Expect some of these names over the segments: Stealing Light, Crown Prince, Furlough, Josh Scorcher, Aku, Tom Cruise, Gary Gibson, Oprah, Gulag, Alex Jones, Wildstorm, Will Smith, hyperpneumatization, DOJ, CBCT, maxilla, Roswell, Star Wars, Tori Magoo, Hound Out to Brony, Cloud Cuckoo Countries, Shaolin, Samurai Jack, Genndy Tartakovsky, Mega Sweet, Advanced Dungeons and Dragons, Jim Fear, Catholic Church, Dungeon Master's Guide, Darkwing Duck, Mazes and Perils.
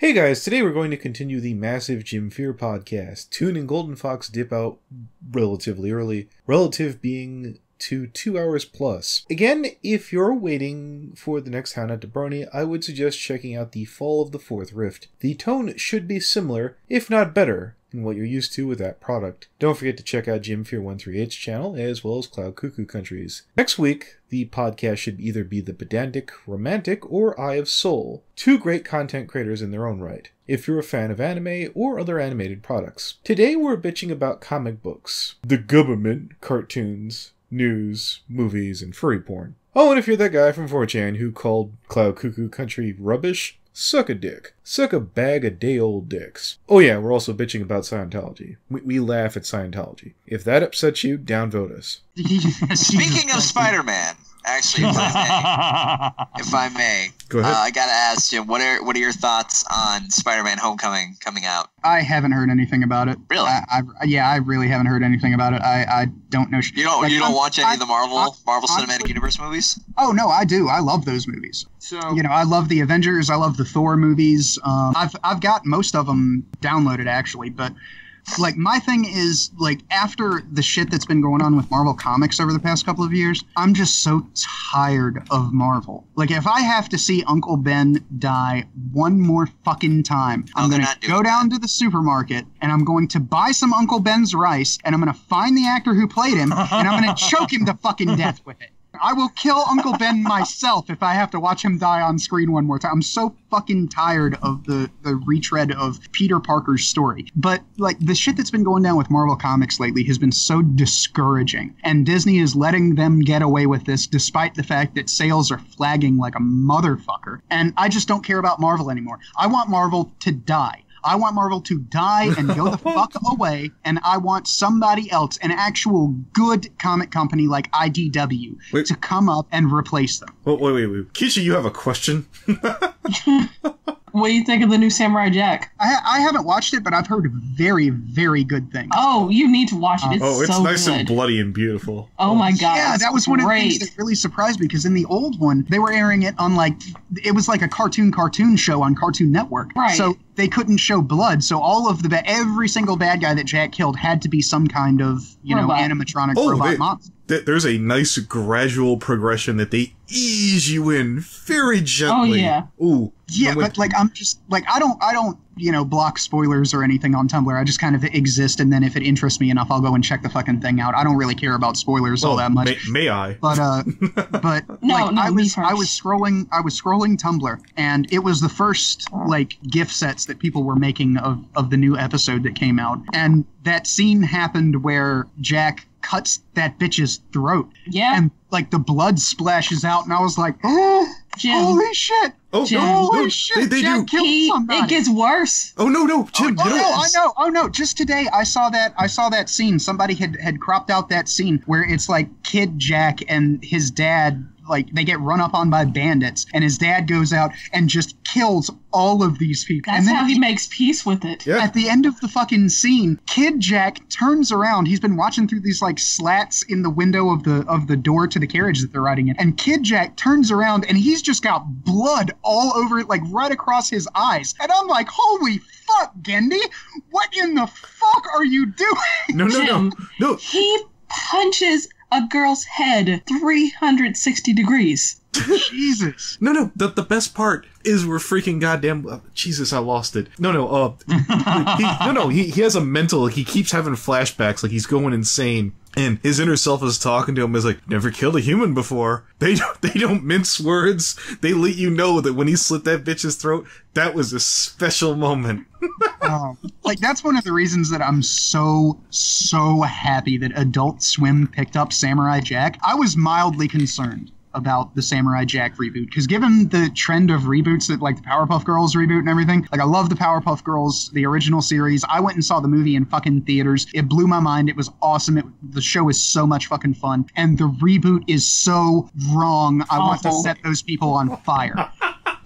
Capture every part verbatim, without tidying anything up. Hey guys, today we're going to continue the massive Jim Fear podcast. Toon and Golden Fox dip out relatively early, relative being to two hours plus. Again, if you're waiting for the next Hound Out to Brony, I would suggest checking out the Fall of the Fourth Rift. The tone should be similar, if not better, than what you're used to with that product. Don't forget to check out Jim Fear one thirty-eight's channel, as well as Cloud Cuckoo Countries. Next week, the podcast should either be the Pedantic Romantic or Eye of Soul, two great content creators in their own right, if you're a fan of anime or other animated products. Today we're bitching about comic books, the government, cartoons, news, movies, and furry porn. Oh, and if you're that guy from four chan who called Cloud Cuckoo Country rubbish, suck a dick. Suck a bag of day-old dicks. Oh yeah, we're also bitching about Scientology. We, we laugh at Scientology. If that upsets you, downvote us. Speaking of Spider-Man, actually, if I may, if I may, Go ahead. Uh, I gotta ask Jim, what are what are your thoughts on Spider-Man: Homecoming coming out? I haven't heard anything about it. Really? I, I, yeah, I really haven't heard anything about it. I, I don't know. You don't like, you don't I'm, watch any I, of the Marvel I, Marvel Cinematic honestly, Universe movies? Oh no, I do. I love those movies. So you know, I love the Avengers. I love the Thor movies. Um, I've I've got most of them downloaded actually, but. Like, my thing is, like, after the shit that's been going on with Marvel Comics over the past couple of years, I'm just so tired of Marvel. Like, if I have to see Uncle Ben die one more fucking time, I'm going to go down to the supermarket, and I'm going to buy some Uncle Ben's rice, and I'm going to find the actor who played him, and I'm going to choke him to fucking death with it. I will kill Uncle Ben myself if I have to watch him die on screen one more time. I'm so fucking tired of the, the retread of Peter Parker's story. But, like, the shit that's been going down with Marvel Comics lately has been so discouraging. And Disney is letting them get away with this despite the fact that sales are flagging like a motherfucker. And I just don't care about Marvel anymore. I want Marvel to die. I want Marvel to die and go the fuck away, and I want somebody else, an actual good comic company like I D W, wait. to come up and replace them. Wait, wait, wait. wait. Keisha, you have a question? What do you think of the new Samurai Jack? I, I haven't watched it, but I've heard very, very good things. Oh, you need to watch it. It's oh, it's so nice good. and bloody and beautiful. Oh, oh my god! Yeah, that was great. One of the things that really surprised me because in the old one, they were airing it on like it was like a cartoon cartoon show on Cartoon Network. Right. So they couldn't show blood. So all of the ba every single bad guy that Jack killed had to be some kind of you robot. know animatronic oh, robot they, monster. They, there's a nice gradual progression that they ease you in very gently. Oh yeah. Ooh. Yeah, but like I'm just like I don't I don't you know block spoilers or anything on Tumblr. I just kind of exist, and then if it interests me enough, I'll go and check the fucking thing out. I don't really care about spoilers well, all that much. May, may I? But uh, but no, like no, I was I was scrolling I was scrolling Tumblr, and it was the first like GIF sets that people were making of of the new episode that came out, and that scene happened where Jack cuts that bitch's throat. Yeah, and like the blood splashes out, and I was like, oh, holy shit. Oh, Jim. Holy no, shit, they, they Jack do. killed he, somebody. It gets worse. Oh, no, no, Jim, oh, no. Oh, no, I know. Oh, no, just today I saw that I saw that scene. Somebody had, had cropped out that scene where it's like Kid Jack and his dad, like, they get run up on by bandits, and his dad goes out and just kills all of these people. That's and then how he the, makes peace with it. Yeah. At the end of the fucking scene, Kid Jack turns around. He's been watching through these, like, slats in the window of the of the door to the carriage that they're riding in, and Kid Jack turns around, and he's just got blood all over it, like, right across his eyes. And I'm like, holy fuck, Genndy, what in the fuck are you doing? No, no, no. no. He punches a girl's head three hundred sixty degrees. Jesus. No, no, the, the best part is we're freaking goddamn... Uh, Jesus, I lost it. No, no, uh... he, no, no, he, he has a mental... Like, he keeps having flashbacks, like he's going insane. And his inner self is talking to him, is like, never killed a human before. They don't, they don't mince words. They let you know that when he slit that bitch's throat, that was a special moment. Oh, like, that's one of the reasons that I'm so, so happy that Adult Swim picked up Samurai Jack. I was mildly concerned about the Samurai Jack reboot, because given the trend of reboots that, like, the Powerpuff Girls reboot and everything, like, I love the Powerpuff Girls, the original series. I went and saw the movie in fucking theaters. It blew my mind. It was awesome. It, the show is so much fucking fun. And the reboot is so wrong. I Awful. want to set those people on fire.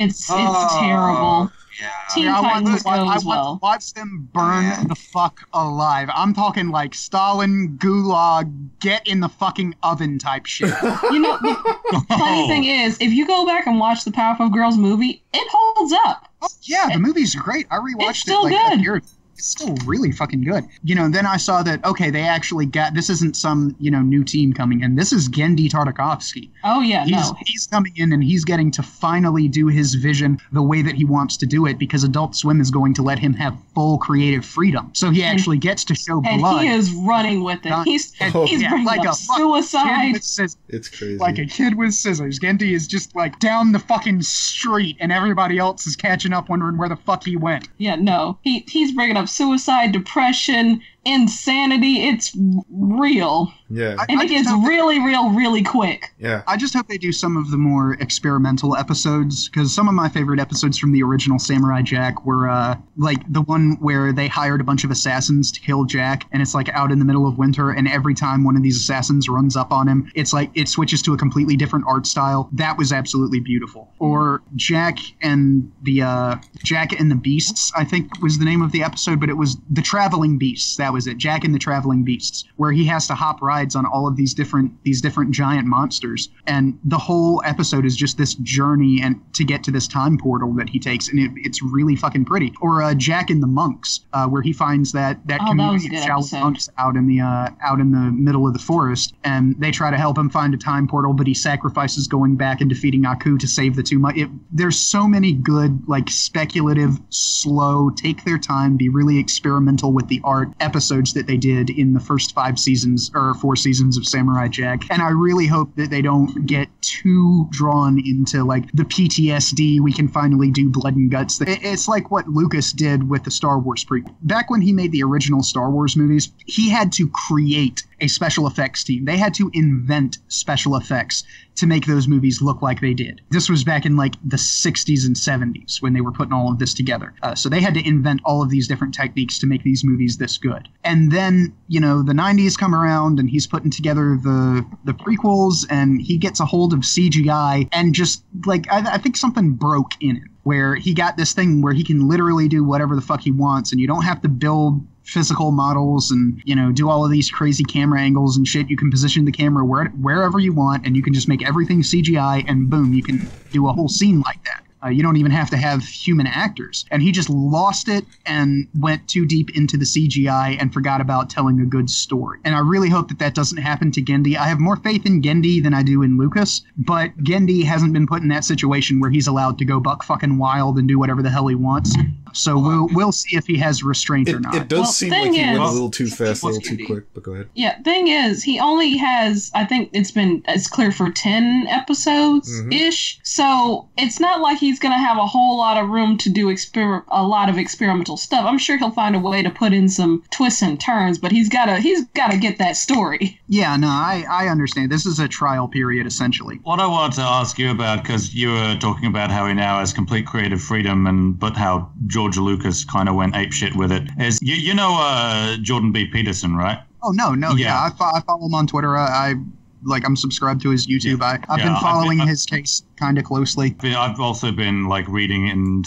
It's, it's oh. terrible. Yeah, Teen yeah, Titans I, want, I well. want watch them burn yeah. the fuck alive. I'm talking like Stalin, Gulag, get in the fucking oven type shit. You know, the funny thing is, if you go back and watch the Powerpuff Girls movie, it holds up. Oh yeah, the it, movie's great. I rewatched it's still it like good. a year ago. It's still really fucking good. You know, then I saw that, okay, they actually got, this isn't some, you know, new team coming in. This is Genndy Tartakovsky. Oh, yeah, he's, no. He's coming in and he's getting to finally do his vision the way that he wants to do it because Adult Swim is going to let him have full creative freedom. So he and, actually gets to show and blood. And he is running with it. He's, and, oh, he's yeah, bringing like up a suicide. It's crazy. Like a kid with scissors. Genndy is just like down the fucking street and everybody else is catching up wondering where the fuck he went. Yeah, no. He He's bringing up suicide, depression, insanity. It's real. Yeah. And I, I it gets really they, real really quick. Yeah. I just hope they do some of the more experimental episodes, because some of my favorite episodes from the original Samurai Jack were uh, like the one where they hired a bunch of assassins to kill Jack, and it's like out in the middle of winter, and every time one of these assassins runs up on him, it's like it switches to a completely different art style. That was absolutely beautiful. Or Jack and the uh, Jack and the Beasts, I think was the name of the episode, but it was the Traveling Beasts. That was it, Jack and the Traveling Beasts, where he has to hop rides on all of these different these different giant monsters, and the whole episode is just this journey and to get to this time portal that he takes, and it, it's really fucking pretty. Or uh, Jack and the Monks, uh, where he finds that that oh, community that of Shaolin monks out in the uh, out in the middle of the forest, and they try to help him find a time portal, but he sacrifices going back and defeating Aku to save the two. Mu- it, there's so many good, like speculative, slow, take their time, be really experimental with the art episodes. episodes that they did in the first five seasons or four seasons of Samurai Jack, and I really hope that they don't get too drawn into like the P T S D, we can finally do blood and guts thing. It's like what Lucas did with the Star Wars prequel. Back when he made the original Star Wars movies, he had to create a special effects team. They had to invent special effects to make those movies look like they did. This was back in like the sixties and seventies when they were putting all of this together. Uh, so they had to invent all of these different techniques to make these movies this good. And then, you know, the nineties come around and he's putting together the the prequels, and he gets a hold of C G I, and just like, I, I think something broke in it, where he got this thing where he can literally do whatever the fuck he wants, and you don't have to build physical models and, you know, do all of these crazy camera angles and shit. You can position the camera where, wherever you want, and you can just make everything C G I, and boom, you can do a whole scene like that. Uh, you don't even have to have human actors. And he just lost it and went too deep into the C G I and forgot about telling a good story. And I really hope that that doesn't happen to Genndy. I have more faith in Genndy than I do in Lucas, but Genndy hasn't been put in that situation where he's allowed to go buck fucking wild and do whatever the hell he wants. So we'll we'll see if he has restraint it, or not. It does well, seem like he is, went a little too fast, a little too quick, but go ahead. Yeah, thing is, he only has, I think it's been, it's clear for ten episodes-ish, mm-hmm. so it's not like he's going to have a whole lot of room to do exper- a lot of experimental stuff. I'm sure he'll find a way to put in some twists and turns, but he's got to he's got to get that story. Yeah, no, I, I understand. This is a trial period, essentially. What I wanted to ask you about, because you were talking about how he now has complete creative freedom, and but how George George Lucas kind of went apeshit with it. Is you, you know uh, Jordan B. Peterson, right? Oh, no, no. Yeah, yeah I, fo- I follow him on Twitter. I, I like I'm subscribed to his YouTube. Yeah. I, I've yeah, been following I've been, his case kind of closely. I've also been like reading and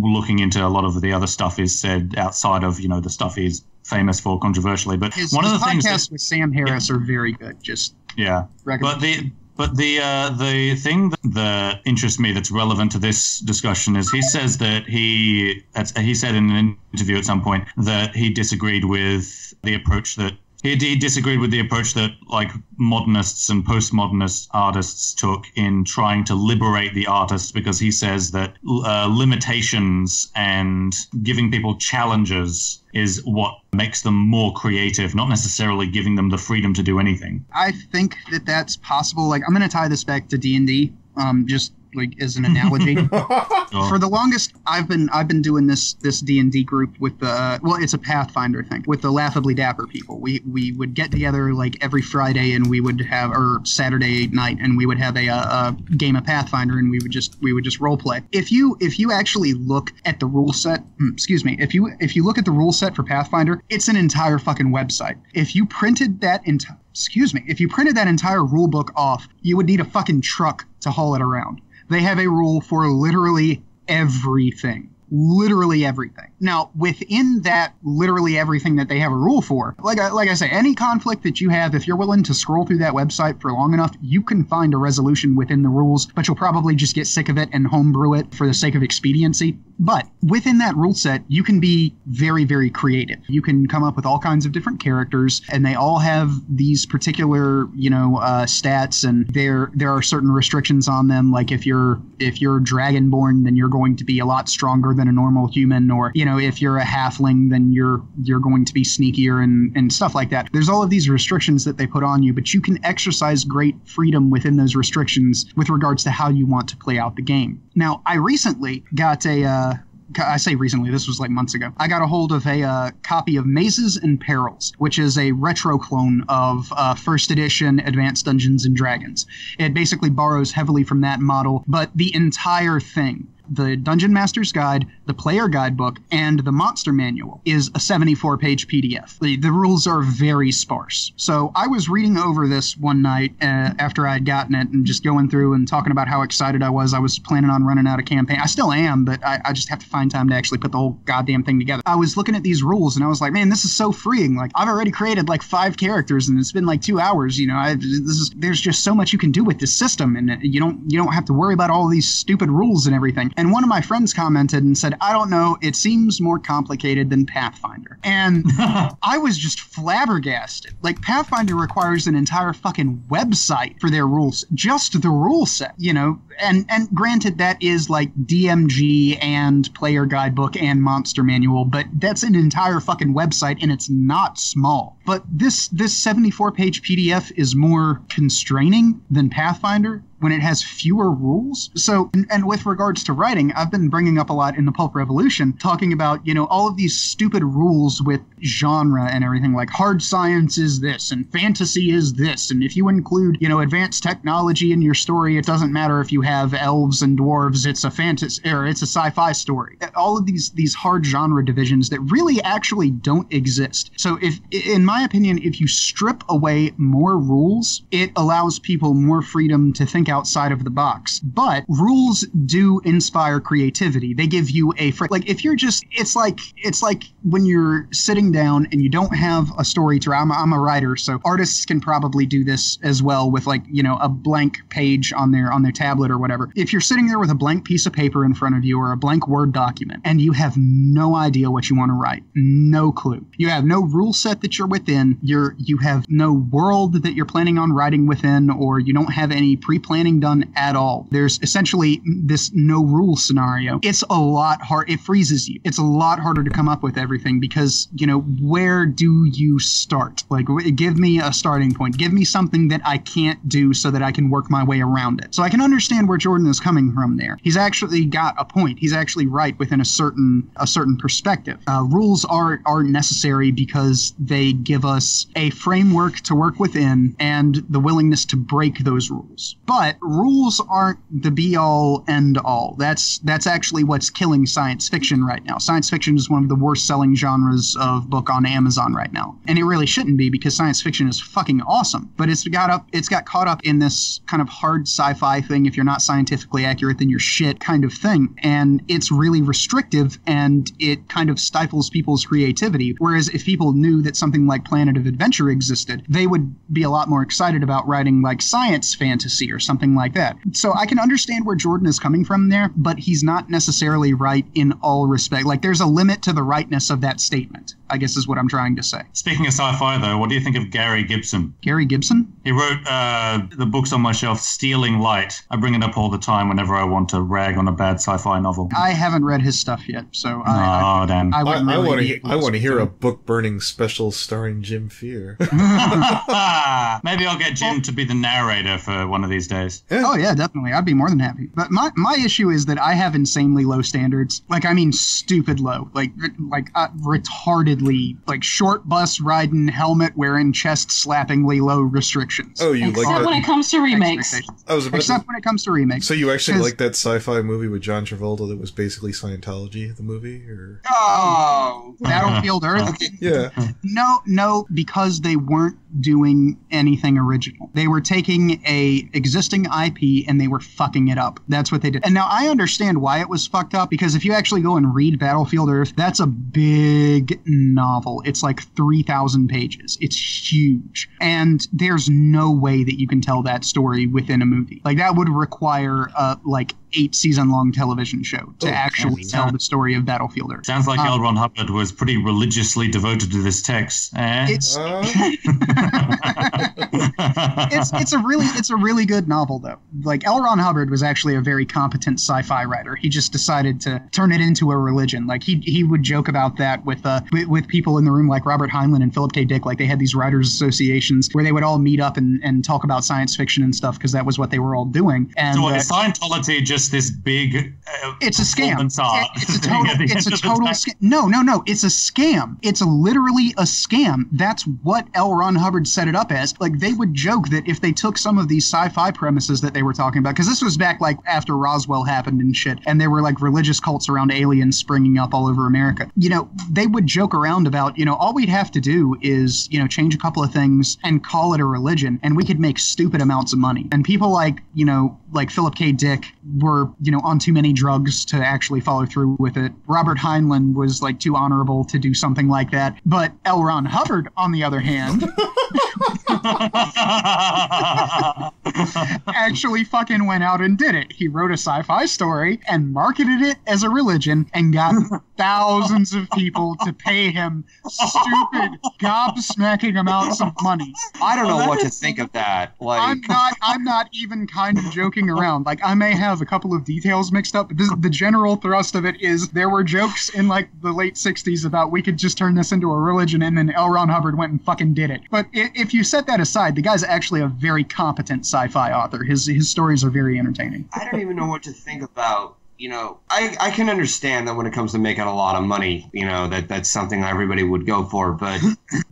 looking into a lot of the other stuff he's said outside of, you know, the stuff he's famous for controversially. But his, one his of the things podcasts with Sam Harris yeah. are very good. Just yeah, recommend. But the But the uh, the thing that, that interests me that's relevant to this discussion is he says that he he said in an interview at some point that he disagreed with the approach that he, he disagreed with the approach that like modernists and postmodernist artists took in trying to liberate the artist, because he says that uh, limitations and giving people challenges is what makes them more creative, not necessarily giving them the freedom to do anything. I think that that's possible. Like, I'm going to tie this back to D and D, um, just like as an analogy. Oh. For the longest, I've been I've been doing this this D and D group with the well, it's a Pathfinder thing with the Laughably Dapper people. We we would get together like every Friday, and we would have or Saturday night, and we would have a, a game of Pathfinder, and we would just we would just role play. If you if you actually look at the rule set, excuse me, if you if you look at the rule set for Pathfinder, it's an entire fucking website. If you printed that entire excuse me, if you printed that entire rule book off, you would need a fucking truck to haul it around. They have a rule for literally everything. literally everything. Now, within that literally everything that they have a rule for, like I, like I say, any conflict that you have, if you're willing to scroll through that website for long enough, you can find a resolution within the rules, but you'll probably just get sick of it and homebrew it for the sake of expediency. But within that rule set, you can be very, very creative. You can come up with all kinds of different characters, and they all have these particular, you know, uh, stats, and there there are certain restrictions on them. Like if you're if you're dragonborn, then you're going to be a lot stronger than a normal human, or you know, if you're a halfling, then you're you're going to be sneakier and and stuff like that. There's all of these restrictions that they put on you, but you can exercise great freedom within those restrictions with regards to how you want to play out the game. Now, I recently got a. Uh, I say recently, this was like months ago. I got a hold of a uh, copy of Mazes and Perils, which is a retro clone of uh, first edition Advanced Dungeons and Dragons. It basically borrows heavily from that model, but the entire thing, the Dungeon Master's Guide, the Player Guidebook, and the Monster Manual, is a seventy-four page P D F. The, the rules are very sparse. So I was reading over this one night uh, after I'd gotten it, and just going through and talking about how excited I was. I was planning on running out of campaign. I still am, but I, I just have to find time to actually put the whole goddamn thing together. I was looking at these rules, and I was like, man, this is so freeing. Like, I've already created like five characters, and it's been like two hours. You know, I, this is, there's just so much you can do with this system, and you don't, you don't have to worry about all these stupid rules and everything. And one of my friends commented and said, I don't know, it seems more complicated than Pathfinder. And I was just flabbergasted. Like, Pathfinder requires an entire fucking website for their rules, just the rule set, you know. And and granted, that is like D M G and Player Guidebook and Monster Manual, but that's an entire fucking website, and it's not small. But this this seventy-four page P D F is more constraining than Pathfinder when it has fewer rules. So, and, and with regards to writing, I've been bringing up a lot in the Pulp Revolution, talking about, you know, all of these stupid rules with genre and everything, like hard science is this, and fantasy is this, and if you include, you know, advanced technology in your story, it doesn't matter if you have elves and dwarves, it's a fantasy, or it's a sci-fi story. All of these these hard genre divisions that really actually don't exist. So if, in my opinion, if you strip away more rules, it allows people more freedom to think outside of the box. But rules do inspire creativity. They give you a fr- like if you're just it's like it's like when you're sitting down and you don't have a story to I'm, I'm a writer, so artists can probably do this as well with, like, you know, a blank page on their on their tablet or whatever. If you're sitting there with a blank piece of paper in front of you or a blank Word document and you have no idea what you want to write, no clue. You have no rule set that you're within. You're you have no world that you're planning on writing within, or you don't have any pre-planning done at all. There's essentially this no rule scenario. It's a lot hard. It freezes you. It's a lot harder to come up with everything because, you know, where do you start? Like, give me a starting point. Give me something that I can't do so that I can work my way around it. So I can understand where Jordan is coming from there. He's actually got a point. He's actually right within a certain a certain perspective. Uh, rules are are necessary because they give us a framework to work within and the willingness to break those rules. But rules aren't the be-all, end-all. That's that's actually what's killing science fiction right now. Science fiction is one of the worst-selling genres of book on Amazon right now, and it really shouldn't be because science fiction is fucking awesome. But it's got up, it's got caught up in this kind of hard sci-fi thing. If you're not scientifically accurate, then you're shit kind of thing, and it's really restrictive and it kind of stifles people's creativity. Whereas if people knew that something like Planet of Adventure existed, they would be a lot more excited about writing like science fantasy or something like that. So I can understand where Jordan is coming from there, but he's not necessarily right in all respect. Like, there's a limit to the rightness of that statement, I guess is what I'm trying to say. Speaking of sci-fi, though, what do you think of Gary Gibson? Gary Gibson? He wrote uh, the books on my shelf, Stealing Light. I bring it up all the time whenever I want to rag on a bad sci-fi novel. I haven't read his stuff yet, so I, oh, I, damn. I, I, I really want to. I want to hear a book burning special starring Jim Fear. Maybe I'll get Jim to be the narrator for one of these days. Yeah. Oh yeah, definitely. I'd be more than happy. But my my issue is that I have insanely low standards. Like, I mean, stupid low. Like like uh, retarded. Like short bus riding, helmet wearing, chest slappingly low restrictions. Oh, you except like that. when it comes to remakes. I was about except to... when it comes to remakes. So you actually like that sci-fi movie with John Travolta that was basically Scientology, the movie, or oh, Battlefield Earth? Okay. Yeah. No, no, because they weren't doing anything original. They were taking a existing I P and they were fucking it up. That's what they did. And now I understand why it was fucked up, because if you actually go and read Battlefield Earth, that's a big novel. It's like three thousand pages. It's huge. And there's no way that you can tell that story within a movie. Like, that would require a, like, eight season long television show to oh, actually sounds, tell the story of Battlefield Earth. Sounds like um, L. Ron Hubbard was pretty religiously devoted to this text. Eh? It's, uh. it's it's a really it's a really good novel though. Like, L. Ron Hubbard was actually a very competent sci-fi writer. He just decided to turn it into a religion. Like, he he would joke about that with uh with, with people in the room, like Robert Heinlein and Philip K. Dick. Like, they had these writers associations where they would all meet up and, and talk about science fiction and stuff, because that was what they were all doing. And so uh, is Scientology just this big uh, it's a scam it, it's a total it's a total sc- no no no it's a scam. It's literally a scam. That's what L. Ron Hubbard set it up as. Like, they would joke that if they took some of these sci-fi premises that they were talking about, because this was back like after Roswell happened and shit, and there were like religious cults around aliens springing up all over America, you know, they would joke around about, you know, all we'd have to do is, you know, change a couple of things and call it a religion, and we could make stupid amounts of money. And people like, you know, like Philip K. Dick were, you know, on too many drugs to actually follow through with it. Robert Heinlein was like too honorable to do something like that. But L. Ron Hubbard, on the other hand, actually fucking went out and did it. He wrote a sci-fi story and marketed it as a religion and got thousands of people to pay him stupid gobsmacking amounts of money. I don't know well, what is, to think of that. Like, I'm not I'm not even kind of joking around. Like, I may have a couple of details mixed up, but this, the general thrust of it is there were jokes in like the late sixties about we could just turn this into a religion, and then L. Ron Hubbard went and fucking did it. But if you set that aside, the guy's actually a very competent sci-fi author. His his stories are very entertaining. I don't even know what to think about. You know, I, I can understand that when it comes to making a lot of money, you know, that that's something everybody would go for. But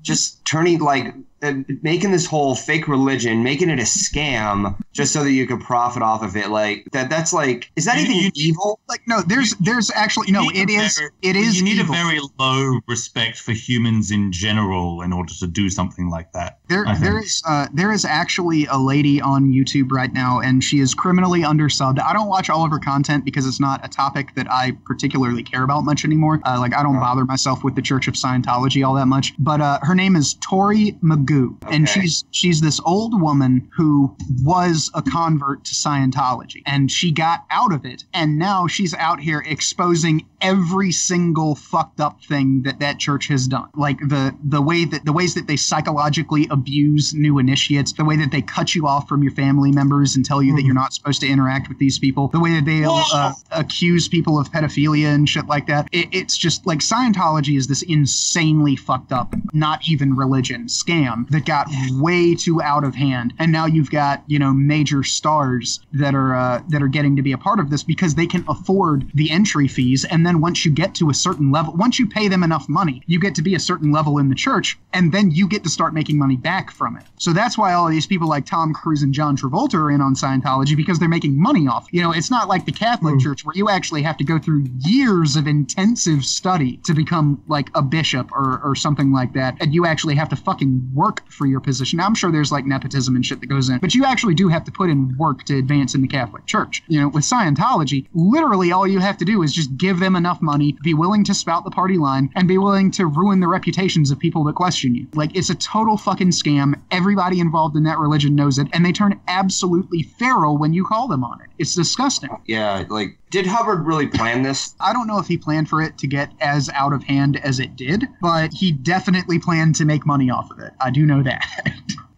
just turning like uh, making this whole fake religion, making it a scam just so that you could profit off of it. Like that. That's like, is that you, even you, evil? Like, no, there's there's actually no, it is. Very, it is. You need evil. A very low respect for humans in general in order to do something like that. There, there is uh, there is actually a lady on YouTube right now, and she is criminally undersubbed. I don't watch all of her content because it's not a topic that I particularly care about much anymore. Uh, like, I don't bother myself with the Church of Scientology all that much. But uh, her name is Tori Magoo, okay. And she's she's this old woman who was a convert to Scientology, and she got out of it, and now she's out here exposing every single fucked up thing that that church has done. Like the the way that the ways that they psychologically abuse new initiates, the way that they cut you off from your family members and tell you mm. that you're not supposed to interact with these people, the way that they uh, accuse people of pedophilia and shit like that. It, it's just like Scientology is this insanely fucked up, not even religion scam that got way too out of hand. And now you've got, you know, major stars that are uh, that are getting to be a part of this because they can afford the entry fees. And then And once you get to a certain level, once you pay them enough money, you get to be a certain level in the church, and then you get to start making money back from it. So that's why all of these people like Tom Cruise and John Travolta are in on Scientology, because they're making money off. You know, it's not like the Catholic mm. Church where you actually have to go through years of intensive study to become like a bishop or, or something like that, and you actually have to fucking work for your position. Now, I'm sure there's like nepotism and shit that goes in, but you actually do have to put in work to advance in the Catholic Church. You know, with Scientology, literally all you have to do is just give them enough money, be willing to spout the party line, and be willing to ruin the reputations of people that question you. Like, it's a total fucking scam. Everybody involved in that religion knows it, and they turn absolutely feral when you call them on it. It's disgusting. Yeah, like, did Hubbard really plan this? I don't know if he planned for it to get as out of hand as it did, but he definitely planned to make money off of it. I do know that.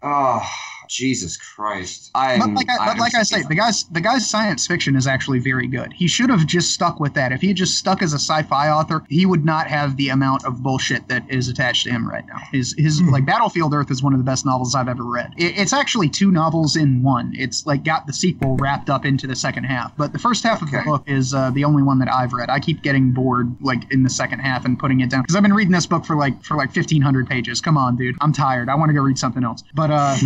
Oh, Jesus Christ. I'm, but like I, but like I say, the guy's, the guy's science fiction is actually very good. He should have just stuck with that. If he had just stuck as a sci-fi author, he would not have the amount of bullshit that is attached to him right now. His, his mm. like, Battlefield Earth is one of the best novels I've ever read. It, it's actually two novels in one. It's, like, got the sequel wrapped up into the second half. But the first half okay. of the book is uh, the only one that I've read. I keep getting bored, like, in the second half and putting it down. Because I've been reading this book for, like, for like fifteen hundred pages. Come on, dude. I'm tired. I want to go read something else. But, uh...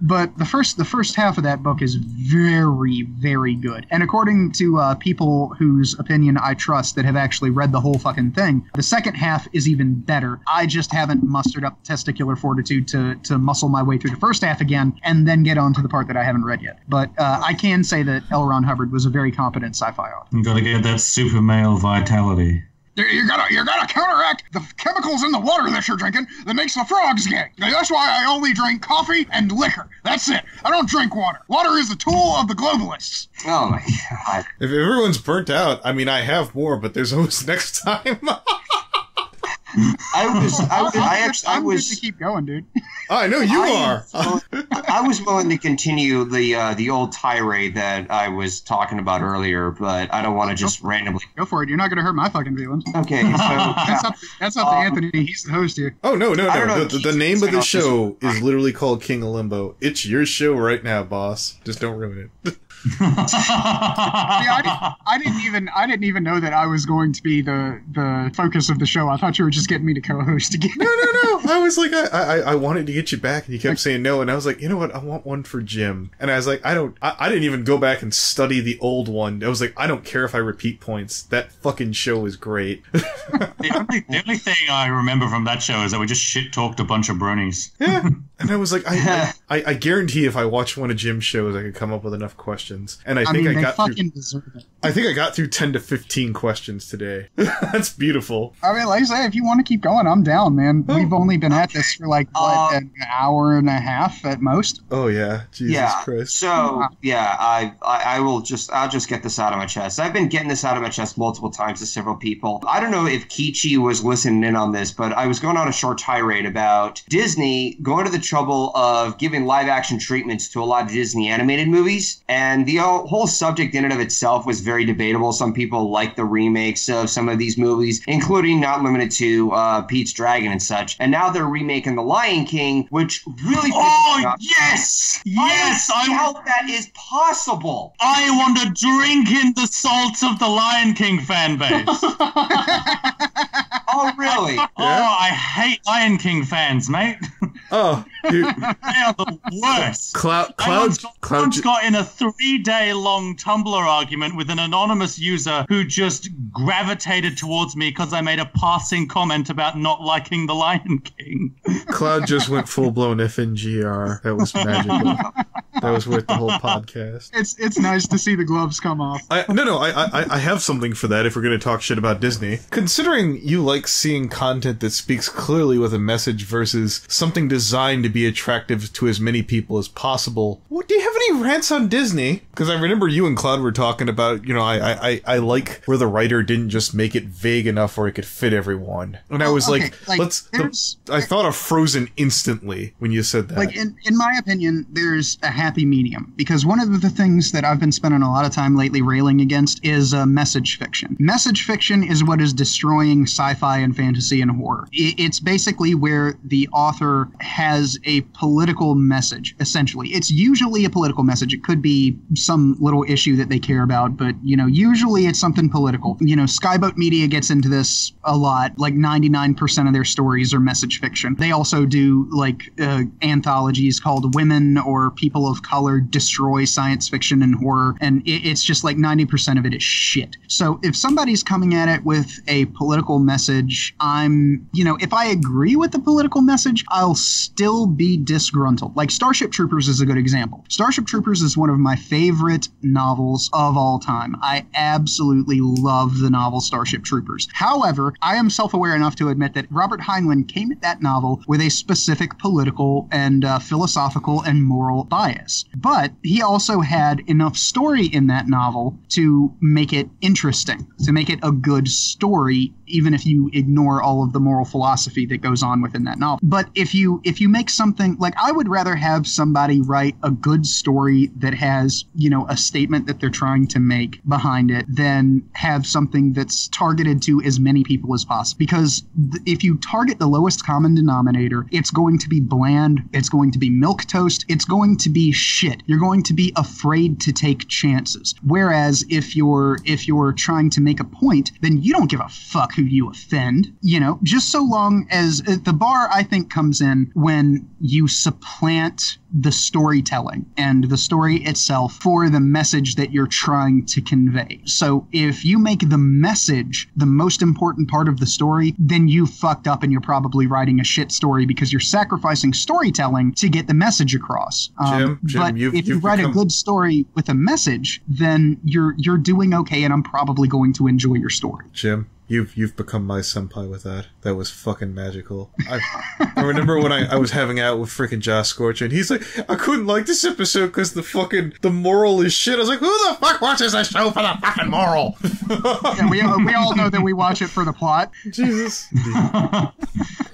But the first the first half of that book is very, very good. And according to uh, people whose opinion I trust that have actually read the whole fucking thing, the second half is even better. I just haven't mustered up testicular fortitude to, to muscle my way through the first half again and then get on to the part that I haven't read yet. But uh, I can say that L. Ron Hubbard was a very competent sci-fi author. You've got to get that super male vitality. You're gonna, you're gonna counteract the chemicals in the water that you're drinking that makes the frogs gay. That's why I only drink coffee and liquor. That's it. I don't drink water. Water is the tool of the globalists. Oh, my God. If everyone's burnt out, I mean, I have more, but there's always next time. I was, I was, I actually, I was to keep going, dude. I know you I are. Willing, I was willing to continue the uh, the old tirade that I was talking about earlier, but I don't want to just go randomly go for it. You're not going to hurt my fucking feelings. Okay, so that's up. That's up um, to Anthony. He's the host here. Oh no, no, no. The, the name of the show is literally called King of Limbo. It's your show right now, boss. Just don't ruin it. See, I, didn't, I didn't even I didn't even know that I was going to be the the focus of the show. I thought you were just getting me to co-host again. No, no, no. I was like, I, I I wanted to get you back, and you kept saying no. And I was like, you know what? I want one for Jim. And I was like, I don't. I, I didn't even go back and study the old one. I was like, I don't care if I repeat points. That fucking show is great. the, only, the only thing I remember from that show is that we just shit talked a bunch of bronies. Yeah. And I was like, I, I I guarantee if I watch one of Jim's shows, I could come up with enough questions. And I, I think mean, I got fucking through, deserve it. I think I got through ten to fifteen questions today. That's beautiful. I mean, like I say, if you want to keep going, I'm down, man. Oh. We've only been at this for like what, um, an hour and a half at most. Oh yeah, Jesus yeah. Christ. So yeah, I, I I will just I'll just get this out of my chest. I've been getting this out of my chest multiple times to several people. I don't know if Kichi was listening in on this, but I was going on a short tirade about Disney going to the trouble of giving live action treatments to a lot of Disney animated movies. And And the whole subject in and of itself was very debatable. Some people liked the remakes of some of these movies, including not limited to uh, Pete's Dragon and such. And now they're remaking The Lion King, which really... Oh, yes! Yes! I, I how that is possible. I want to drink in the salts of the Lion King fan base. Oh, really? Yeah. Oh, I hate Lion King fans, mate. Oh, dude. They are the worst. Cloud, Cloud, Cloud once got in a three-day-long Tumblr argument with an anonymous user who just gravitated towards me because I made a passing comment about not liking the Lion King. Cloud just went full-blown F N G R. That was magical. That was worth the whole podcast. It's it's nice to see the gloves come off. I, no, no, I, I, I have something for that if we're going to talk shit about Disney. Considering you like seeing content that speaks clearly with a message versus something designed to be attractive to as many people as possible, what, do you have any rants on Disney? Because I remember you and Cloud were talking about, you know, I, I, I like where the writer didn't just make it vague enough where it could fit everyone. And I was okay, like, like, let's... The, I thought of Frozen instantly when you said that. Like, in, in my opinion, there's a half happy medium, because one of the things that I've been spending a lot of time lately railing against is uh, message fiction. Message fiction is what is destroying sci-fi and fantasy and horror. It's basically where the author has a political message, essentially. It's usually a political message. It could be some little issue that they care about, but, you know, usually it's something political. You know, Skyboat Media gets into this a lot. Like ninety-nine percent of their stories are message fiction. They also do, like, uh, anthologies called Women or People of Of color destroy science fiction and horror, and it's just like ninety percent of it is shit. So if somebody's coming at it with a political message, I'm, you know, if I agree with the political message, I'll still be disgruntled. Like Starship Troopers is a good example. Starship Troopers is one of my favorite novels of all time. I absolutely love the novel Starship Troopers. However, I am self-aware enough to admit that Robert Heinlein came at that novel with a specific political and uh, philosophical and moral bias. But he also had enough story in that novel to make it interesting, to make it a good story, even if you ignore all of the moral philosophy that goes on within that novel. But if you if you make something, like, I would rather have somebody write a good story that has, you know, a statement that they're trying to make behind it than have something that's targeted to as many people as possible. Because th if you target the lowest common denominator, it's going to be bland, it's going to be milquetoast, it's going to be shit. You're going to be afraid to take chances. Whereas if you're if you're trying to make a point, then you don't give a fuck who you offend, you know, just so long as uh, the bar, I think, comes in when you supplant the storytelling and the story itself for the message that you're trying to convey. So if you make the message the most important part of the story, then you fucked up and you're probably writing a shit story because you're sacrificing storytelling to get the message across. Um, Jim, Jim, but you've, if you you've write become... a good story with a message, then you're you're doing okay, and I'm probably going to enjoy your story. Jim, You've you've become my senpai with that. That was fucking magical. I, I remember when I, I was having out with freaking Josh Scorcher, and he's like, I couldn't like this episode because the fucking the moral is shit. I was like, who the fuck watches this show for the fucking moral? Yeah, we we all know that we watch it for the plot. Jesus.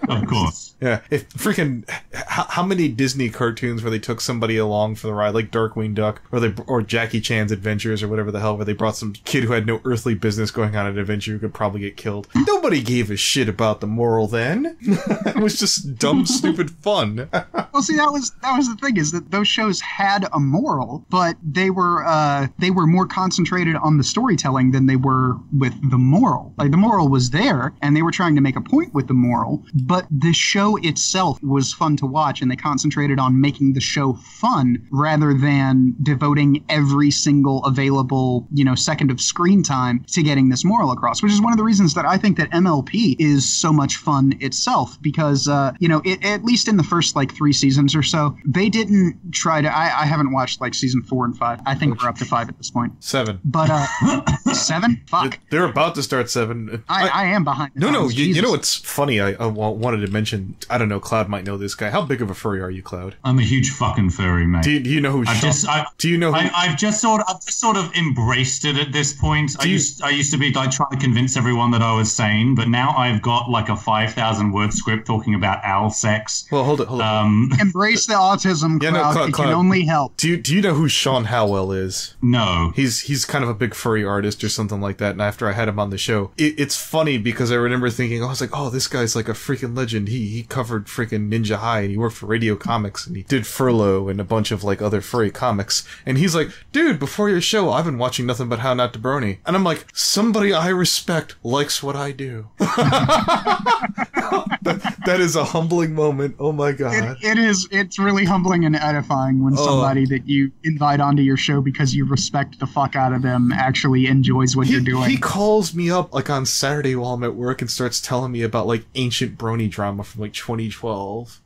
Of course. Yeah. If freaking how, how many Disney cartoons where they took somebody along for the ride, like Darkwing Duck, or they or Jackie Chan's Adventures, or whatever the hell, where they brought some kid who had no earthly business going on an adventure who could probably get killed. Nobody gave a shit about the moral then. It was just dumb, stupid fun. Well, see, that was that was the thing, is that those shows had a moral, but they were uh, they were more concentrated on the storytelling than they were with the moral. Like, the moral was there, and they were trying to make a point with the moral, but the show itself was fun to watch, and they concentrated on making the show fun rather than devoting every single available, you know, second of screen time to getting this moral across, which is one of the reasons that I think that M L P is so much fun itself, because uh, you know, it, at least in the first like three seasons or so, they didn't try to. I, I haven't watched like season four and five. I think we're up to five at this point. Seven, but uh, seven. Fuck, they're about to start seven. I, I, I am behind. No, times. no, you, you know it's funny. I, I wanted to mention. I don't know. Cloud might know this guy. How big of a furry are you, Cloud? I'm a huge fucking furry, mate. Do, do you know who? I've just, I, do you know? Who, I, I've just sort. Of, I've just sort of embraced it at this point. I you, used. I used to be like trying to convince everyone that I was sane, but now I've got like a five thousand word script talking about owl sex. Well, hold it, hold um, it. Embrace the autism, Cloud. Yeah, no, Cloud, it Cloud. Can only help. Do you, do you know who Sean Howell is? No. He's he's kind of a big furry artist or something like that, and after I had him on the show, it, it's funny because I remember thinking, I was like, oh, this guy's like a freaking legend. He, he covered freaking Ninja High, and he worked for Radio Comics, and he did Furlough and a bunch of like other furry comics, and he's like, dude, before your show, I've been watching nothing but Hound Out to Brony. And I'm like, somebody I respect likes what I do. that, that is a humbling moment. Oh my god, it, it is. It's really humbling and edifying when oh. somebody that you invite onto your show because you respect the fuck out of them actually enjoys what he, you're doing. He calls me up like on Saturday while I'm at work and starts telling me about like ancient brony drama from like twenty twelve.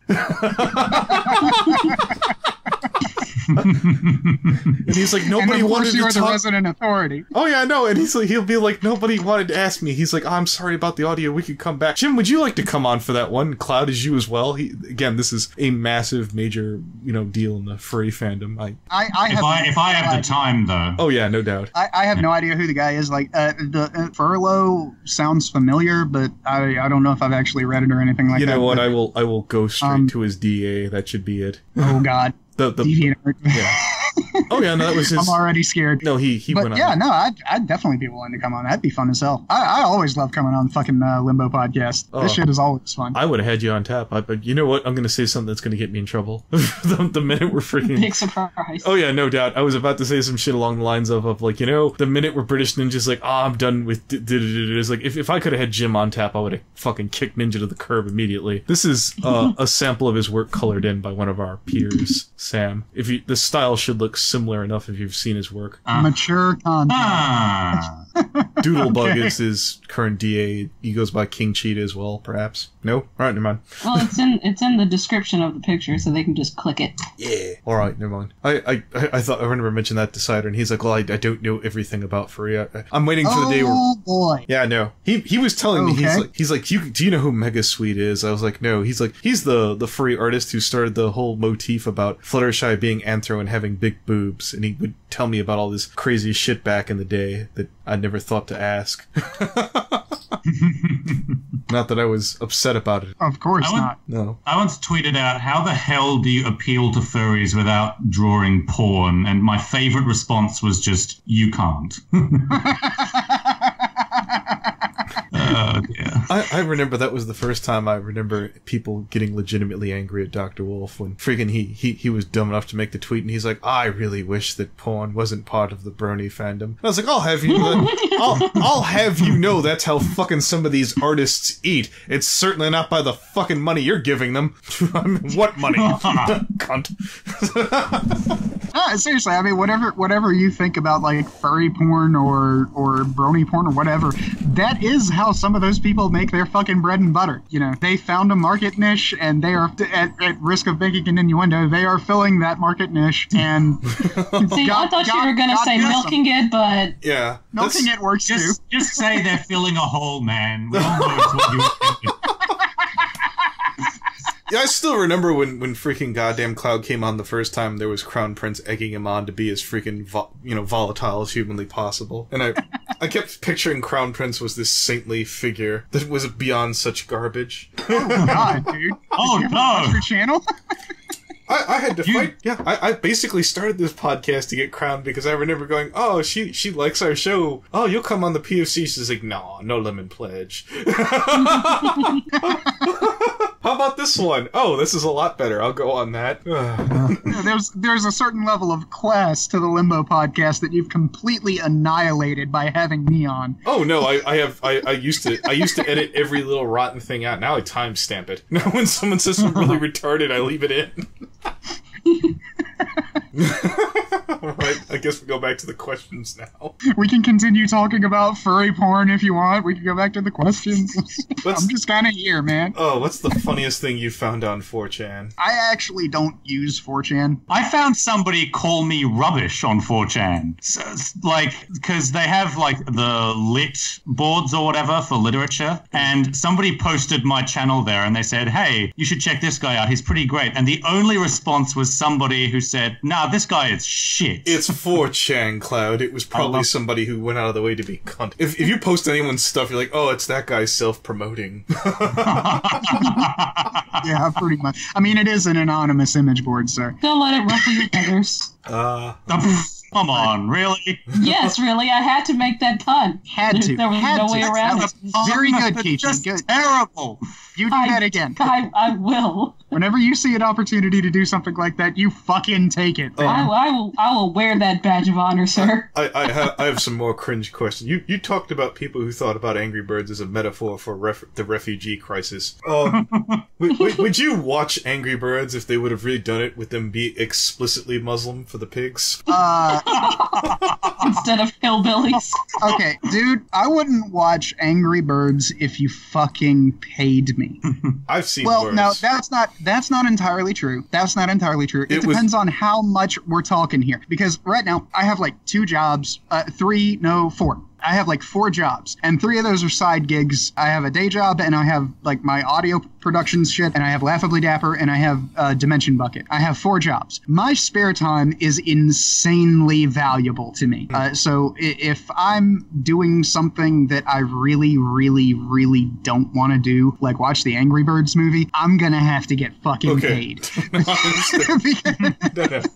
And he's like, nobody wanted to talk. And of course you're the resident authority. Oh yeah, no. And he's like, he'll be like, nobody wanted to ask me. He's like, oh, I'm sorry about the audio. We could come back. Jim, would you like to come on for that one? Cloud, is you as well? He, again, this is a massive, major, you know, deal in the furry fandom. I, I, I if have I, no if I have idea. the time though. Oh yeah, no doubt. I, I have yeah. no idea who the guy is. Like, uh, the uh, Furlough sounds familiar, but I, I don't know if I've actually read it or anything like that. You know that, what? But, I will, I will go straight um, to his D A. That should be it. Oh God. The, the, DeviantArt. Yeah. Oh yeah, no, that was his... I'm already scared. No, he he but went on. Yeah, no, I'd, I'd definitely be willing to come on. That'd be fun as hell. I, I always love coming on fucking uh, Limbo Podcast. Oh, this shit is always fun. I would have had you on tap, I, but you know what? I'm going to say something that's going to get me in trouble. the, the minute we're freaking... Big surprise. Oh yeah, no doubt. I was about to say some shit along the lines of, of like, you know, the minute we're British Ninja's like, ah, oh, I'm done with... It's like, if, if I could have had Jim on tap, I would have fucking kicked Ninja to the curb immediately. This is uh, a sample of his work colored in by one of our peers, Sam. If you, the style should look similar enough if you've seen his work. Uh, Mature content. Ah. Doodlebug okay. is his current D A. He goes by King Cheetah as well, perhaps. No? All right, never mind. Well, it's in it's in the description of the picture, so they can just click it. Yeah. All right, never mind. I I, I thought I remember mentioning that to Cider, and he's like, "Well, I, I don't know everything about furry. I, I'm waiting for oh, the day where." Oh boy. Yeah, no. He he was telling okay. me he's like he's like, you, do you know who Mega Sweet is? I was like, no. He's like, he's the the furry artist who started the whole motif about Fluttershy being anthro and having big boobs, and he would tell me about all this crazy shit back in the day that I never thought to ask. Not that I was upset about it. Of course once, not. No. I once tweeted out, how the hell do you appeal to furries without drawing porn? And my favorite response was just, you can't. Oh, dear. I, I remember that was the first time I remember people getting legitimately angry at Doctor Wolf when freaking he, he, he was dumb enough to make the tweet, and he's like, I really wish that porn wasn't part of the brony fandom. And I was like, I'll have you know, I'll, I'll have you know that's how fucking some of these artists eat. It's certainly not by the fucking money you're giving them. I mean, what money? Cunt. No, seriously, I mean, whatever whatever you think about, like, furry porn or, or brony porn or whatever, that is how some of those people make their fucking bread and butter. You know, they found a market niche, and they are at, at risk of making an innuendo. They are filling that market niche, and see, God, I thought God, you were going to say milking them. It, but yeah, milking it works just, too. Just say they're filling a hole, man. We all know it's what you were thinking. Yeah, I still remember when, when freaking goddamn Cloud came on the first time, there was Crown Prince egging him on to be as freaking, vo you know, volatile as humanly possible. And I I kept picturing Crown Prince was this saintly figure that was beyond such garbage. Oh, God, dude. Oh, no. Watch your channel? I, I had to you, fight. Yeah, I, I basically started this podcast to get crowned because I remember going, oh, she she likes our show. Oh, you'll come on the P F C. She's like, no, no lemon pledge. How about this one? Oh, this is a lot better. I'll go on that. Yeah, there's there's a certain level of class to the Limbo podcast that you've completely annihilated by having me on. Oh no, I, I have I, I used to I used to edit every little rotten thing out. Now I timestamp it. Now when someone says I'm really retarded, I leave it in. Alright, I guess we go back to the questions now. We can continue talking about furry porn if you want. We can go back to the questions. What's, I'm just kind of here, man. Oh, what's the funniest thing you found on four chan? I actually don't use four chan. I found somebody call me rubbish on four chan. So, like, because they have, like, the lit boards or whatever for literature. And somebody posted my channel there and they said, hey, you should check this guy out. He's pretty great. And the only response was somebody who said, nah, this guy is shit. It's four chan, Cloud. It was probably somebody who went out of the way to be cunt. If, if you post anyone's stuff, you're like, oh, it's that guy self-promoting. Yeah, pretty much. I mean, it is an anonymous image board, so. Don't let it ruffle your feathers. Uh, come on, really? Yes, really. I had to make that pun. Had to. There was had no to. way That's around it. Very good, Keisha. Good. Terrible. You do I, that again. I, I will. Whenever you see an opportunity to do something like that, you fucking take it. Um, I, I will. I will wear that badge of honor, sir. I, I, have, I have some more cringe questions. You you talked about people who thought about Angry Birds as a metaphor for ref the refugee crisis. Um, would, would you watch Angry Birds if they would have really done it with them be explicitly Muslim for the pigs? Uh, Instead of hillbillies. Okay, dude, I wouldn't watch Angry Birds if you fucking paid me. I've seen well, worse. Well, no, that's not that's not entirely true. That's not entirely true. It, it depends was... on how much we're talking here. Because right now, I have like two jobs, uh, three, no, four. I have like four jobs, and three of those are side gigs. I have a day job, and I have like my audio productions shit, and I have Laughably Dapper, and I have uh, Dimension Bucket. I have four jobs. My spare time is insanely valuable to me. Uh, so if I'm doing something that I really, really, really don't want to do, like watch the Angry Birds movie, I'm gonna have to get fucking okay. paid. No, because,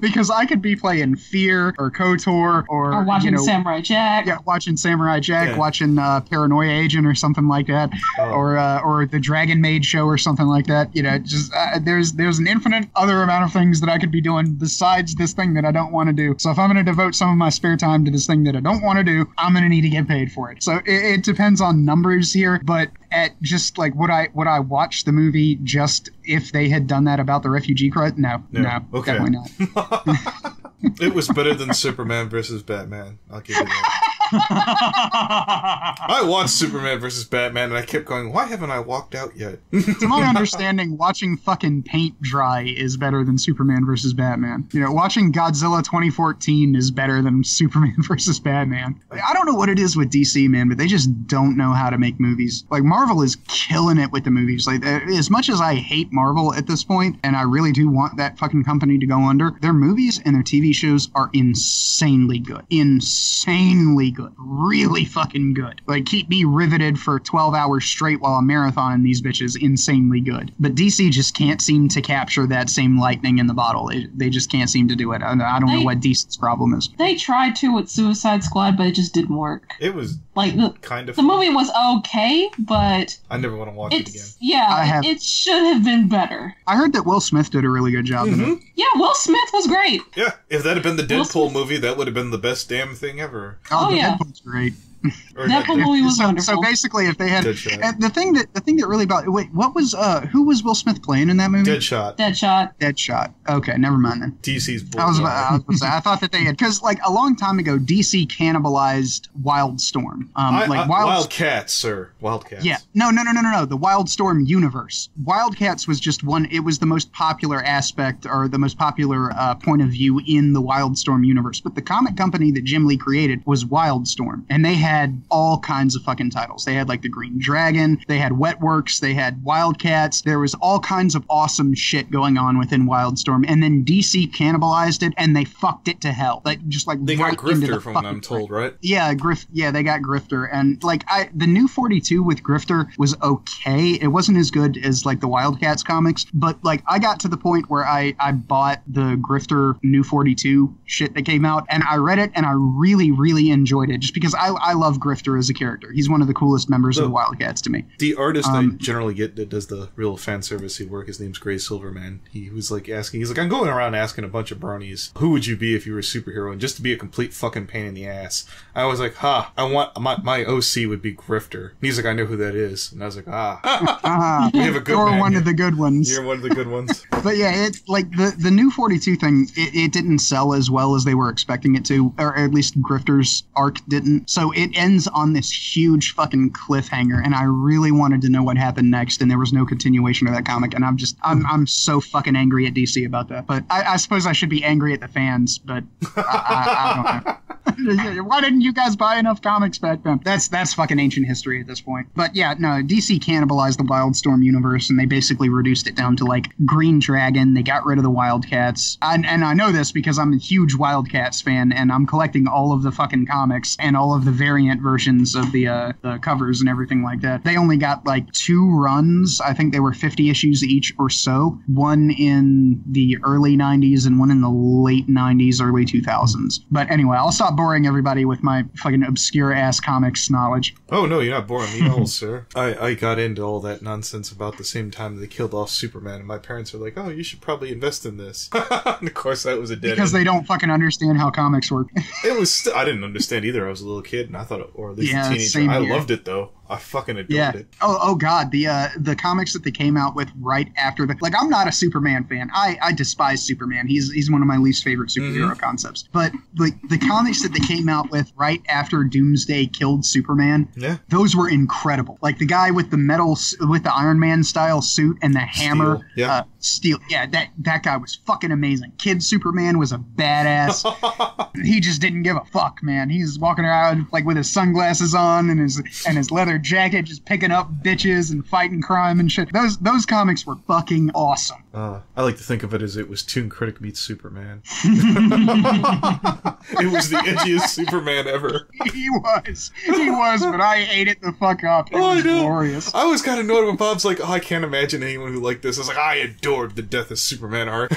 because I could be playing Fear or KOTOR or, or watching you know, Samurai Jack. Yeah, watching Samurai Jack, yeah. watching uh, Paranoia Agent or something like that, oh. or uh, or the Dragon Maid show or something like that. You know, just uh, there's there's an infinite other amount of things that I could be doing besides this thing that I don't want to do. So if I'm going to devote some of my spare time to this thing that I don't want to do, I'm going to need to get paid for it. So it, it depends on numbers here, but at just like would I would I watch the movie just if they had done that about the refugee crisis? No, no, no okay. definitely not. It was better than Superman versus Batman. I'll give you that. I watched Superman versus Batman, and I kept going, why haven't I walked out yet? To my understanding, watching fucking paint dry is better than Superman versus Batman. You know, watching Godzilla twenty fourteen is better than Superman versus Batman. Like, I don't know what it is with D C, man, but they just don't know how to make movies. Like, Marvel is killing it with the movies. Like, as much as I hate Marvel at this point, and I really do want that fucking company to go under, their movies and their T V shows are insanely good. Insanely good. Good. Really fucking good. Like, keep me riveted for twelve hours straight while I'm marathoning these bitches. Insanely good. But D C just can't seem to capture that same lightning in the bottle. It, they just can't seem to do it. I, I don't they, know what D C's problem is. They tried to with Suicide Squad, but it just didn't work. It was... Like the, kind of the movie was okay, but I never want to watch it again. Yeah, have, it should have been better. I heard that Will Smith did a really good job. Mm-hmm. in it. Yeah, Will Smith was great. Yeah, if that had been the Deadpool movie, that would have been the best damn thing ever. Oh, oh yeah, Deadpool's great. That whole movie was so, wonderful. So basically, if they had and the thing that the thing that really about wait, what was uh who was Will Smith playing in that movie? Deadshot. Deadshot. Deadshot. Okay, never mind then. D C's bullshit. I was, about, I, was about say, I thought that they had because like a long time ago, D C cannibalized Wildstorm. Um, I, like I, Wild, Wildcats, sir. Wildcats. Yeah. No, no, no, no, no, no. The Wildstorm universe. Wildcats was just one. It was the most popular aspect or the most popular uh, point of view in the Wildstorm universe. But the comic company that Jim Lee created was Wildstorm, and they had. had all kinds of fucking titles. They had like the Green Dragon, they had Wetworks, they had Wildcats, there was all kinds of awesome shit going on within Wildstorm, and then D C cannibalized it and they fucked it to hell. Like just like they right got Grifter the from what I'm told, right? Yeah, Griff yeah, they got Grifter and like I the new forty-two with Grifter was okay. It wasn't as good as like the Wildcats comics, but like I got to the point where I, I bought the Grifter new forty-two shit that came out and I read it and I really, really enjoyed it just because I, I I love Grifter as a character. He's one of the coolest members so, of the Wildcats to me. The artist um, I generally get that does the real fan servicey work, his name's Gray Silverman. He was like asking, he's like, I'm going around asking a bunch of bronies, who would you be if you were a superhero? And just to be a complete fucking pain in the ass. I was like, ha, huh, I want, my, my O C would be Grifter. And he's like, I know who that is. And I was like, ah. uh-huh. We have a good You're one here. of the good ones. You're one of the good ones. But yeah, it's like the, the new forty-two thing, it, it didn't sell as well as they were expecting it to, or at least Grifter's arc didn't. So it ends on this huge fucking cliffhanger, and I really wanted to know what happened next, and there was no continuation of that comic, and I'm just, I'm I'm so fucking angry at D C about that. But I, I suppose I should be angry at the fans, but I, I, I don't know. Why didn't you guys buy enough comics back then? That's, that's fucking ancient history at this point. But yeah, no, D C cannibalized the Wildstorm universe, and they basically reduced it down to, like, Green Dragon. They got rid of the Wildcats. And, and I know this because I'm a huge Wildcats fan, and I'm collecting all of the fucking comics and all of the very variant versions of the, uh, the covers and everything like that. They only got like two runs. I think they were fifty issues each or so. One in the early nineties and one in the late nineties, early two thousands. But anyway, I'll stop boring everybody with my fucking obscure ass comics knowledge. Oh no, you're not boring me at all, sir. I, I got into all that nonsense about the same time they killed off Superman, and my parents were like, oh, you should probably invest in this. And of course that was a dead Because end. They don't fucking understand how comics work. It was, st I didn't understand either. I was a little kid and I thought, it, or at least yeah, a teenager. I loved it though. I fucking adored yeah. it. Oh, oh God. The uh, the comics that they came out with right after the... Like, I'm not a Superman fan. I, I despise Superman. He's he's one of my least favorite superhero mm-hmm. concepts. But, like, the comics that they came out with right after Doomsday killed Superman, yeah. those were incredible. Like, the guy with the metal... With the Iron Man-style suit and the hammer. Steel. Yeah. Uh, steel. Yeah, that, that guy was fucking amazing. Kid Superman was a badass. He just didn't give a fuck, man. He's walking around, like, with his sunglasses on and his, and his leather jacket, just picking up bitches and fighting crime and shit. Those those comics were fucking awesome. Uh, I like to think of it as it was Toon Critic meets Superman. It was the edgiest Superman ever. He was. He was, but I ate it the fuck up. It oh, was I know. glorious. I was kind of annoyed when Bob's like, oh, I can't imagine anyone who liked this. I was like, I adored the death of Superman art.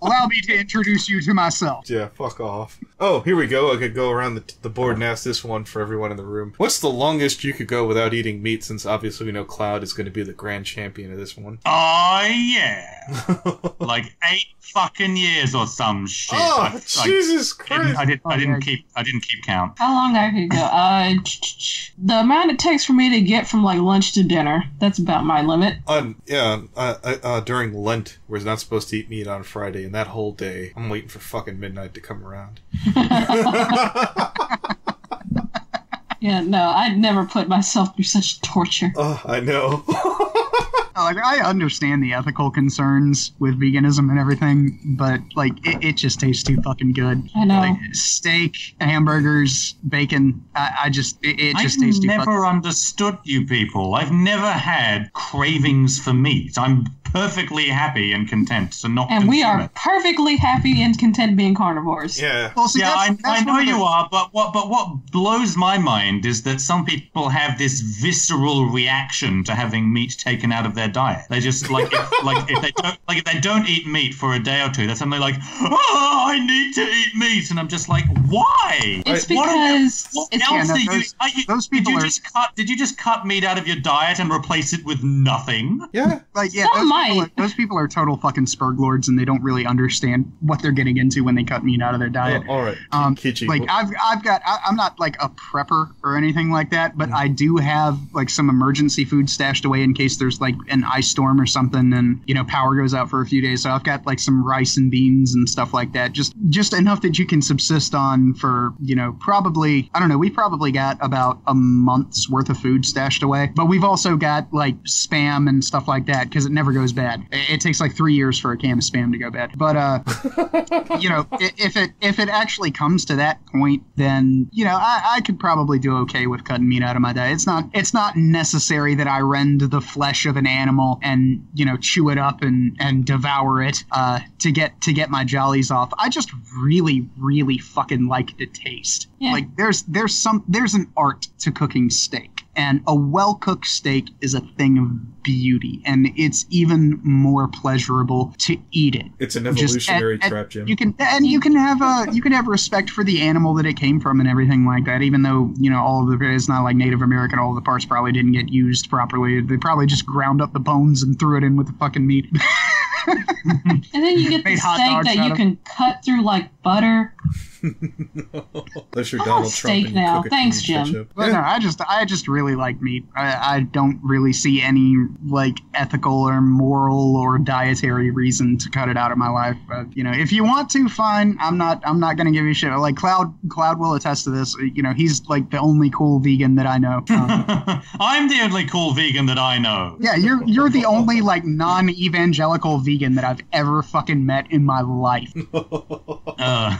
Allow me to introduce you to myself. Yeah, fuck off. Oh, here we go. I could go around the, the board and ask this one for everyone in the room. What's the longest you could go without eating meat, since obviously we know Cloud is going to be the grand champion of this one. Oh, yeah. Like eight fucking years or some shit. Oh, I, Jesus I, Christ. Didn't, I, did, oh, I, didn't keep, I didn't keep count. How long I could go? Uh, the amount it takes for me to get from, like, lunch to dinner. That's about my limit. Um, yeah, uh, uh, during Lent, we're not supposed to eat meat on Friday, and that whole day, I'm waiting for fucking midnight to come around. Yeah, no, I'd never put myself through such torture. Oh, I know. Like, I understand the ethical concerns with veganism and everything, but, like, it, it just tastes too fucking good. I know. Like, steak, hamburgers, bacon, I, I just, it, it just I've tastes too fucking good. I've never understood you people. I've never had cravings for meat. I'm perfectly happy and content to not and we are it. perfectly happy and content being carnivores. Yeah, well, see, yeah, that's, I, that's I know you are, but what, but what blows my mind is that some people have this visceral reaction to having meat taken out of their diet. They just, like, if, like, if they don't, like, if they don't eat meat for a day or two, they're suddenly like, oh, I need to eat meat, and I'm just like, why? It's because... What, else, what it's, else yeah, no, those, are you, those people did you are... just cut, did you just cut meat out of your diet and replace it with nothing? Yeah. Like, yeah, those people, are, those people are total fucking spurg lords, and they don't really understand what they're getting into when they cut meat out of their diet. Oh, all right. Um, Kitchy. Like, I've, I've got, I, I'm not like a prepper or anything like that, but mm. I do have like some emergency food stashed away in case there's like an ice storm or something and, you know, power goes out for a few days. So I've got like some rice and beans and stuff like that. Just, just enough that you can subsist on for, you know, probably, I don't know, we probably got about a month's worth of food stashed away, but we've also got like spam and stuff like that, because it never goes bad. It takes like three years for a can of spam to go bad. But, uh, you know, if it if it actually comes to that point, then, you know, I, I could probably do okay with cutting meat out of my diet. It's not, it's not necessary that I rend the flesh of an animal and, you know, chew it up and, and devour it uh, to get to get my jollies off. I just really, really fucking like the taste. Yeah. Like, there's there's some there's an art to cooking steak. And a well-cooked steak is a thing of beauty, and it's even more pleasurable to eat it. It's an evolutionary Just, and, trap, Jim. You can and you can have a you can have respect for the animal that it came from and everything like that. Even though, you know, all of the it's not like Native American, all of the parts probably didn't get used properly. They probably just ground up the bones and threw it in with the fucking meat. And then you get the steak that you can cut through like butter. Unless you're Donald Trump and you cook it. Thanks, Jim. But no, I just, I just really like meat. I, I don't really see any like ethical or moral or dietary reason to cut it out of my life. But, you know, if you want to, fine. I'm not, I'm not gonna give you shit. Like Cloud, Cloud will attest to this. You know, he's like the only cool vegan that I know. Um, I'm the only cool vegan that I know. Yeah, you're, you're the only like non-evangelical vegan that I've ever fucking met in my life. uh.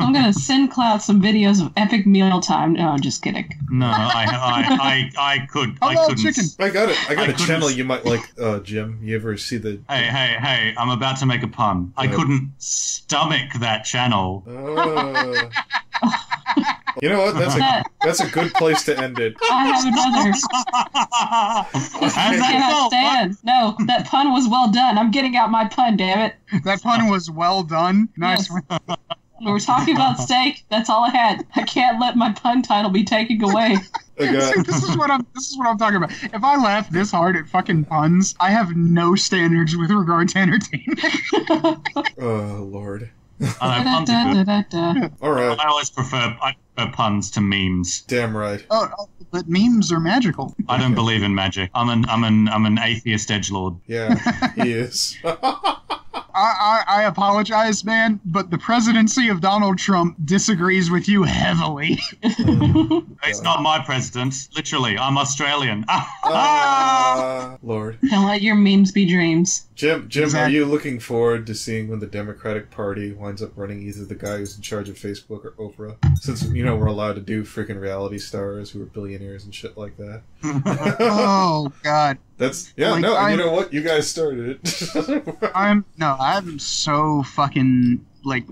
I'm gonna send Cloud some videos of epic mealtime. No, I'm just kidding. No, I, I, I, I could. I, I couldn't. Chicken. I got it. I got I a couldn't. channel you might like, uh, Jim. You ever see the? Hey, hey, hey! I'm about to make a pun. Uh, I couldn't stomach that channel. Uh, you know what? That's a that's a good place to end it. I have another. I cannot stand. No, that pun was well done. I'm getting out my pun. Damn it! That pun was well done. Nice. Yes. When we're talking about steak, that's all I had. I can't let my pun title be taken away. See, this is what I'm. This is what I'm talking about. If I laugh this hard at fucking puns, I have no standards with regard to entertainment. Oh Lord! I know, puns are good. All right. I always prefer, I prefer puns to memes. Damn right. Oh, oh, but memes are magical. I don't believe in magic. I'm an I'm an I'm an atheist edgelord. Yeah, he is. I, I, I apologize, man, but the presidency of Donald Trump disagrees with you heavily. uh, it's not my president. Literally, I'm Australian. uh, Lord. Don't let your memes be dreams. Jim, Jim, exactly. Are you looking forward to seeing when the Democratic Party winds up running either the guy who's in charge of Facebook or Oprah? Since, you know, we're allowed to do freaking reality stars who are billionaires and shit like that. Oh, God. That's, yeah, like, no, I'm, you know what? You guys started it. I'm, no, I'm so fucking, like,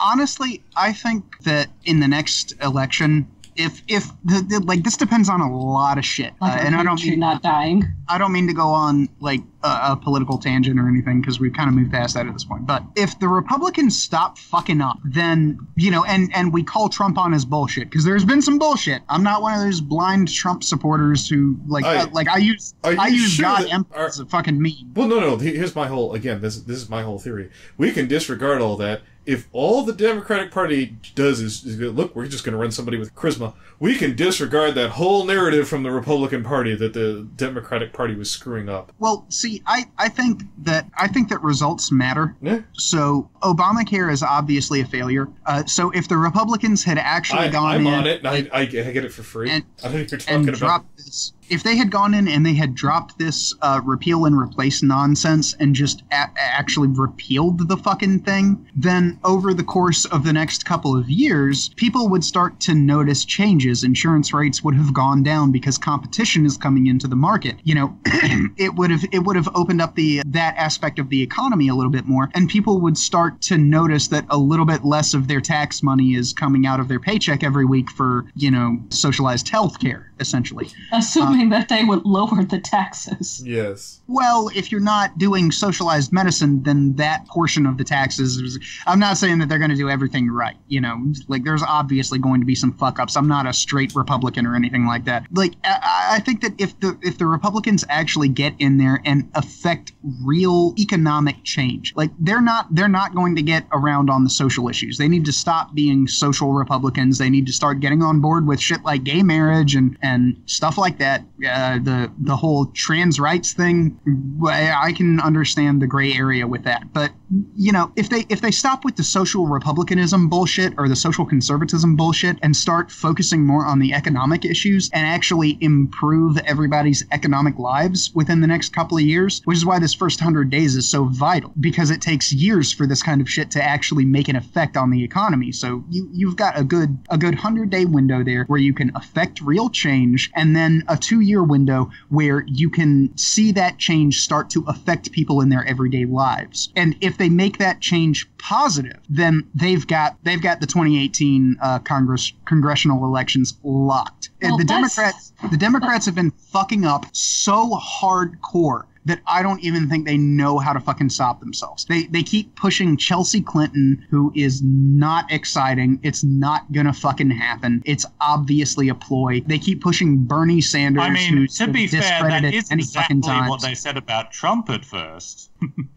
honestly, I think that in the next election, if, if, the, the, like, this depends on a lot of shit. Like, uh, and I don't mean, not dying. I don't mean to go on, like, a, a political tangent or anything, because we've kind of moved past that at this point. But if the Republicans stop fucking up, then, you know, and, and we call Trump on his bullshit, because there's been some bullshit. I'm not one of those blind Trump supporters who, like, I, uh, like I use, I use sure God empire as a fucking meme. Well, no, no, here's my whole, again, this, this is my whole theory. We can disregard all that. If all the Democratic Party does is, is look, we're just going to run somebody with charisma, we can disregard that whole narrative from the Republican Party that the Democratic Party was screwing up. Well, see, I, I think that I think that results matter. Yeah. So Obamacare is obviously a failure. Uh, so if the Republicans had actually I, gone, I'm in, on it. And I, I get it for free. And, I know what you're talking and about. Dropped this. if they had gone in and they had dropped this uh, repeal and replace nonsense and just a actually repealed the fucking thing, then over the course of the next couple of years, people would start to notice changes. Insurance rates would have gone down because competition is coming into the market. You know, it would have it would have opened up the that aspect of the economy a little bit more, and people would start to notice that a little bit less of their tax money is coming out of their paycheck every week for, you know, socialized health care, essentially. Assuming um, that they would lower the taxes. Yes. Well, if you're not doing socialized medicine, then that portion of the taxes is, I'm not saying that they're going to do everything right, you know, like there's obviously going to be some fuck-ups. I'm not a straight Republican or anything like that. Like, I, I think that if the, if the Republicans actually get in there and affect real economic change, like they're not, they're not going to get around on the social issues. They need to stop being social Republicans. They need to start getting on board with shit like gay marriage and, and stuff like that. Uh, the, the whole trans rights thing, I can understand the gray area with that. But, you know, if they, if they stop with the social Republicanism bullshit or the social conservatism bullshit and start focusing more on the economic issues and actually improve everybody's economic lives within the next couple of years, which is why this first hundred days is so vital, because it takes years for this kind of shit to actually make an effect on the economy. So you, you've got a good, a good hundred day window there where you can affect real change, and then a two-year window where you can see that change start to affect people in their everyday lives. And if they make that change positive, then they've got they've got the twenty eighteen uh, Congress congressional elections locked. Well, the Democrats the Democrats have been fucking up so hardcore that I don't even think they know how to fucking stop themselves. They they keep pushing Chelsea Clinton, who is not exciting. It's not gonna fucking happen. It's obviously a ploy. They keep pushing Bernie Sanders. I mean, who's to be fair, that is exactly what they said about Trump at first.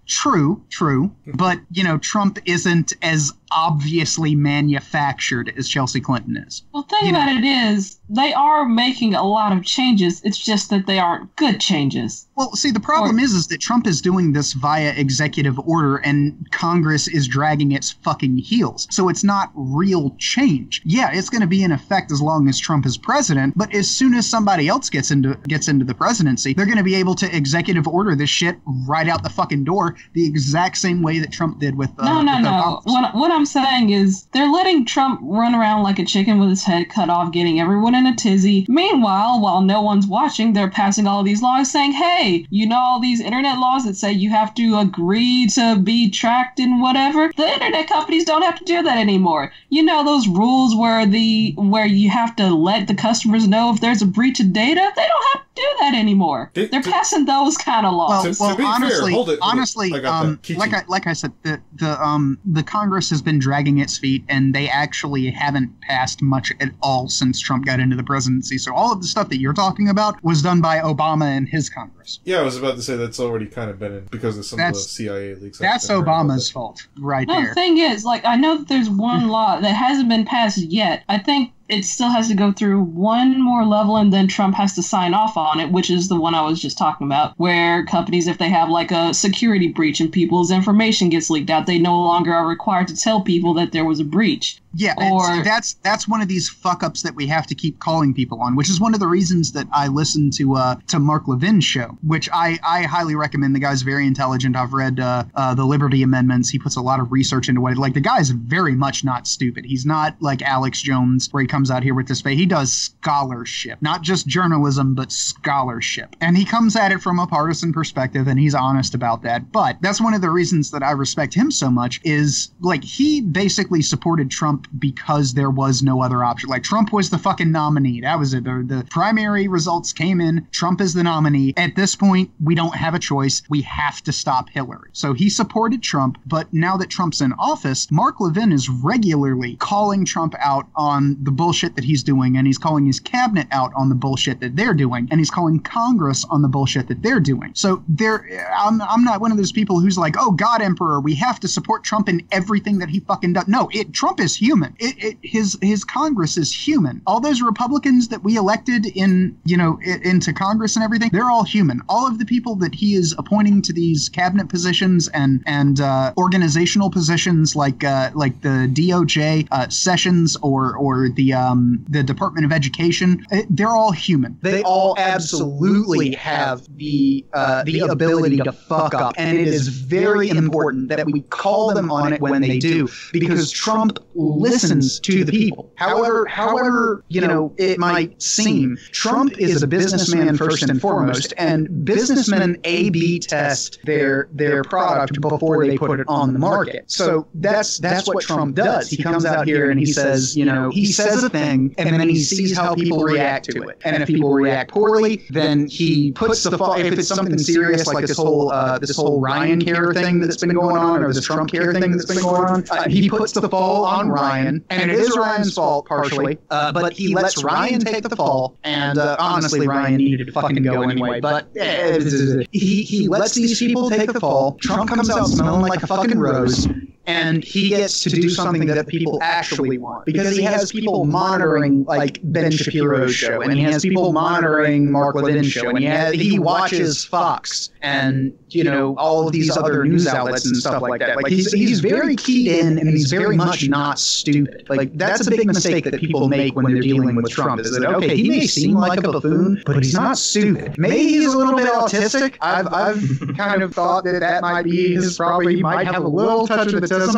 True, true. But, you know, Trump isn't as obviously manufactured as Chelsea Clinton is. Well, the thing about it is, they are making a lot of changes. It's just that they aren't good changes. Well, see, the problem or, is, is that Trump is doing this via executive order and Congress is dragging its fucking heels. So it's not real change. Yeah, it's going to be in effect as long as Trump is president. But as soon as somebody else gets into gets into the presidency, they're going to be able to executive order this shit right out the fucking door, the exact same way that Trump did with uh, no, no, with no. What, what I'm saying is they're letting Trump run around like a chicken with his head cut off, getting everyone in a tizzy. Meanwhile, while no one's watching, they're passing all these laws saying, hey, you know all these internet laws that say you have to agree to be tracked and whatever? The internet companies don't have to do that anymore. You know those rules where the where you have to let the customers know if there's a breach of data? They don't have to do that anymore. Did, they're did, passing those kind of laws. Well, to, well to honestly, fair, hold it. Honestly, I um, like I like I said, the the um the Congress has been dragging its feet, and they actually haven't passed much at all since Trump got into the presidency. So all of the stuff that you're talking about was done by Obama and his Congress. Yeah, I was about to say that's already kind of been in because of some that's, of the C I A leaks. That's Obama's fault, right there. No, the thing is, like, I know that there's one law that hasn't been passed yet. I think it still has to go through one more level, and then Trump has to sign off on it, which is the one I was just talking about, where companies, if they have like a security breach and people's information gets leaked out, they no longer are required to tell people that there was a breach. Yeah, or, that's that's one of these fuck-ups that we have to keep calling people on, which is one of the reasons that I listen to uh, to Mark Levin's show, which I, I highly recommend. The guy's very intelligent. I've read uh, uh, the Liberty Amendments. He puts a lot of research into it. Like, the guy's very much not stupid. He's not like Alex Jones, where he comes out here with this face. He does scholarship, not just journalism, but scholarship. And he comes at it from a partisan perspective, and he's honest about that. But that's one of the reasons that I respect him so much is, like, he basically supported Trump because there was no other option. Like, Trump was the fucking nominee. That was it. The, the primary results came in. Trump is the nominee. At this point, we don't have a choice. We have to stop Hillary. So he supported Trump, but now that Trump's in office, Mark Levin is regularly calling Trump out on the bullshit that he's doing, and he's calling his cabinet out on the bullshit that they're doing, and he's calling Congress on the bullshit that they're doing. So there, I'm, I'm not one of those people who's like, oh, God, Emperor, we have to support Trump in everything that he fucking does. No, it, Trump is human. Human. It, it, his his Congress is human. All those Republicans that we elected in, you know, into Congress and everything, they're all human. All of the people that he is appointing to these cabinet positions and and uh, organizational positions, like uh, like the D O J, uh, Sessions, or or the um, the Department of Education, they're all human. They all absolutely have the uh, the ability to fuck up, and it is very important that we call them on it when they do, because Trump listens to the people. However, however you know it might seem, Trump is a businessman first and foremost, and businessmen A B test their their product before they put it on the market. So that's that's what Trump does. He comes out here and he says, you know, he says a thing, and then he sees how people react to it. And if people react poorly, then he puts the fault. If it's something serious like this whole uh, this whole Ryan care thing that's been going on, or this Trump care thing that's been going on, uh, he puts the fall on Ryan, and it is Ryan's fault partially. Uh, but he lets Ryan take the fall, and uh, honestly, Ryan needed to fucking go anyway. But eh, he he lets these people take the fall. Trump comes out smelling like a fucking rose. And he gets to do something that people actually want, because he has people monitoring, like, Ben Shapiro's show, and he has people monitoring Mark Levin's show, and he, has, he watches Fox and, you know, all of these other news outlets and stuff like that. Like, he's, he's very keyed in, and he's very much not stupid. Like, that's a big mistake that people make when they're dealing with Trump, is that, okay, he may seem like a buffoon, but he's not stupid. Maybe he's a little bit autistic. I've, I've kind of thought that that might be his probably, he might have a little touch of the but,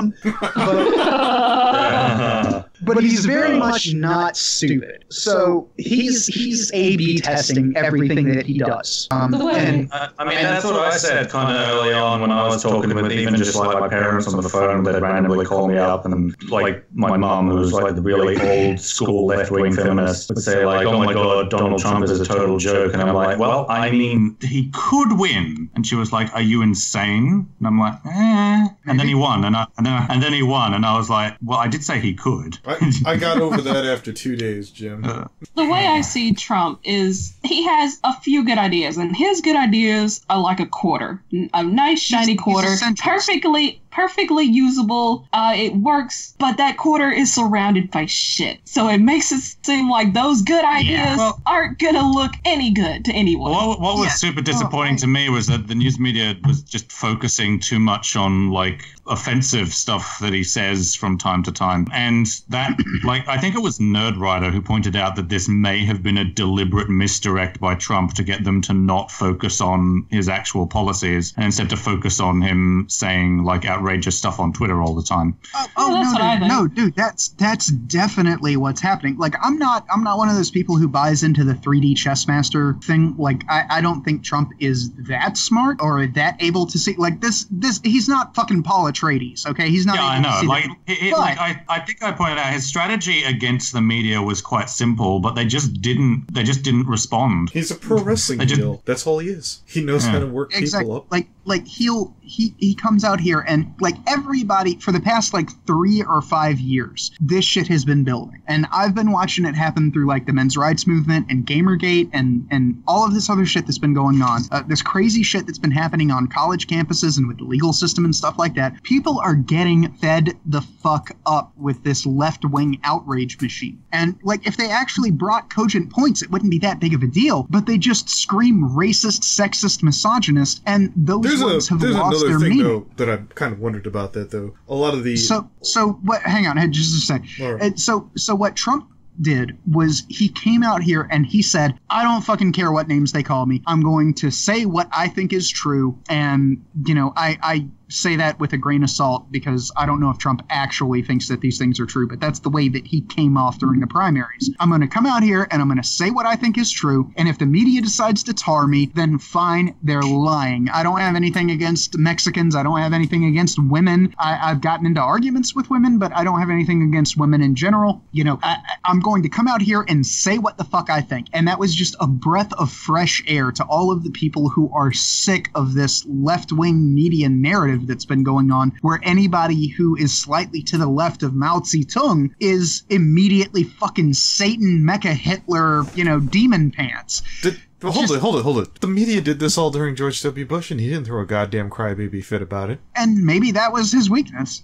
uh, but he's very much not stupid. So he's he's A B testing everything that he does. Um, and, I, I mean, and that's what I said kind of early on when I was talking with even just like my parents on the phone. They'd randomly call me up, and like my mom, who was like the really old school left wing feminist, would say like, "Oh my God, Donald Trump is a total joke." And I'm like, "Well, I mean, he could win." And she was like, "Are you insane?" And I'm like, "Eh." And then he won, and I. And then, and then he won, and I was like, well, I did say he could. I, I got over that after two days, Jim. Uh, the way I see Trump is he has a few good ideas, and his good ideas are like a quarter. A nice, shiny he's, quarter. He's perfectly... perfectly usable, uh, it works, but that quarter is surrounded by shit. So it makes it seem like those good ideas yeah. well, aren't gonna look any good to anyone. What, what was yeah. super disappointing oh, to me was that the news media was just focusing too much on, like, offensive stuff that he says from time to time. And that, like, I think it was Nerdwriter who pointed out that this may have been a deliberate misdirect by Trump to get them to not focus on his actual policies and instead to focus on him saying, like, outrageous outrageous stuff on Twitter all the time. Oh, oh no, dude, no, dude, that's that's definitely what's happening. Like, I'm not, I'm not one of those people who buys into the three D Chessmaster thing. Like, I, I don't think Trump is that smart or that able to see. Like, this, this, he's not fucking Paul Atreides, okay? He's not. Yeah, I know. Like, it, but, like, I, I think I pointed out his strategy against the media was quite simple, but they just didn't, they just didn't respond. He's a pro wrestling heel. That's all he is. He knows yeah. how to work exactly. people up. Like, like he'll, he, he comes out here and. Like, everybody, for the past, like, three or five years, this shit has been building. And I've been watching it happen through, like, the men's rights movement and Gamergate and, and all of this other shit that's been going on. Uh, this crazy shit that's been happening on college campuses and with the legal system and stuff like that. People are getting fed the fuck up with this left-wing outrage machine. And, like, if they actually brought cogent points, it wouldn't be that big of a deal. But they just scream racist, sexist, misogynist, and those there's words a, have lost their thing, meaning. There's another thing, though, that I'm kind of wondered about that though. A lot of the so so what? Hang on, just a sec. Right. And so so what Trump did was he came out here and he said, I don't fucking care what names they call me. I'm going to say what I think is true, and you know I I. say that with a grain of salt, because I don't know if Trump actually thinks that these things are true, but that's the way that he came off during the primaries. I'm going to come out here and I'm going to say what I think is true, and if the media decides to tar me, then fine, they're lying. I don't have anything against Mexicans. I don't have anything against women. I, I've gotten into arguments with women, but I don't have anything against women in general. You know, I, I'm going to come out here and say what the fuck I think. And that was just a breath of fresh air to all of the people who are sick of this left-wing media narrative that's been going on, where anybody who is slightly to the left of Mao Zedong is immediately fucking Satan, Mecha Hitler, you know, demon pants. Did, but hold Just, it, hold it, hold it. The media did this all during George W. Bush, and he didn't throw a goddamn crybaby fit about it. And maybe that was his weakness.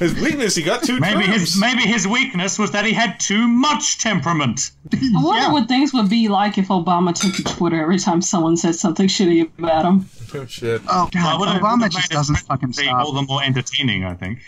His weakness, he got two maybe terms. His, maybe his weakness was that he had too much temperament. I wonder yeah. what things would be like if Obama took to Twitter every time someone said something shitty about him. Oh, shit. Oh, God. Well, Obama just doesn't fucking stop. All the more entertaining, I think.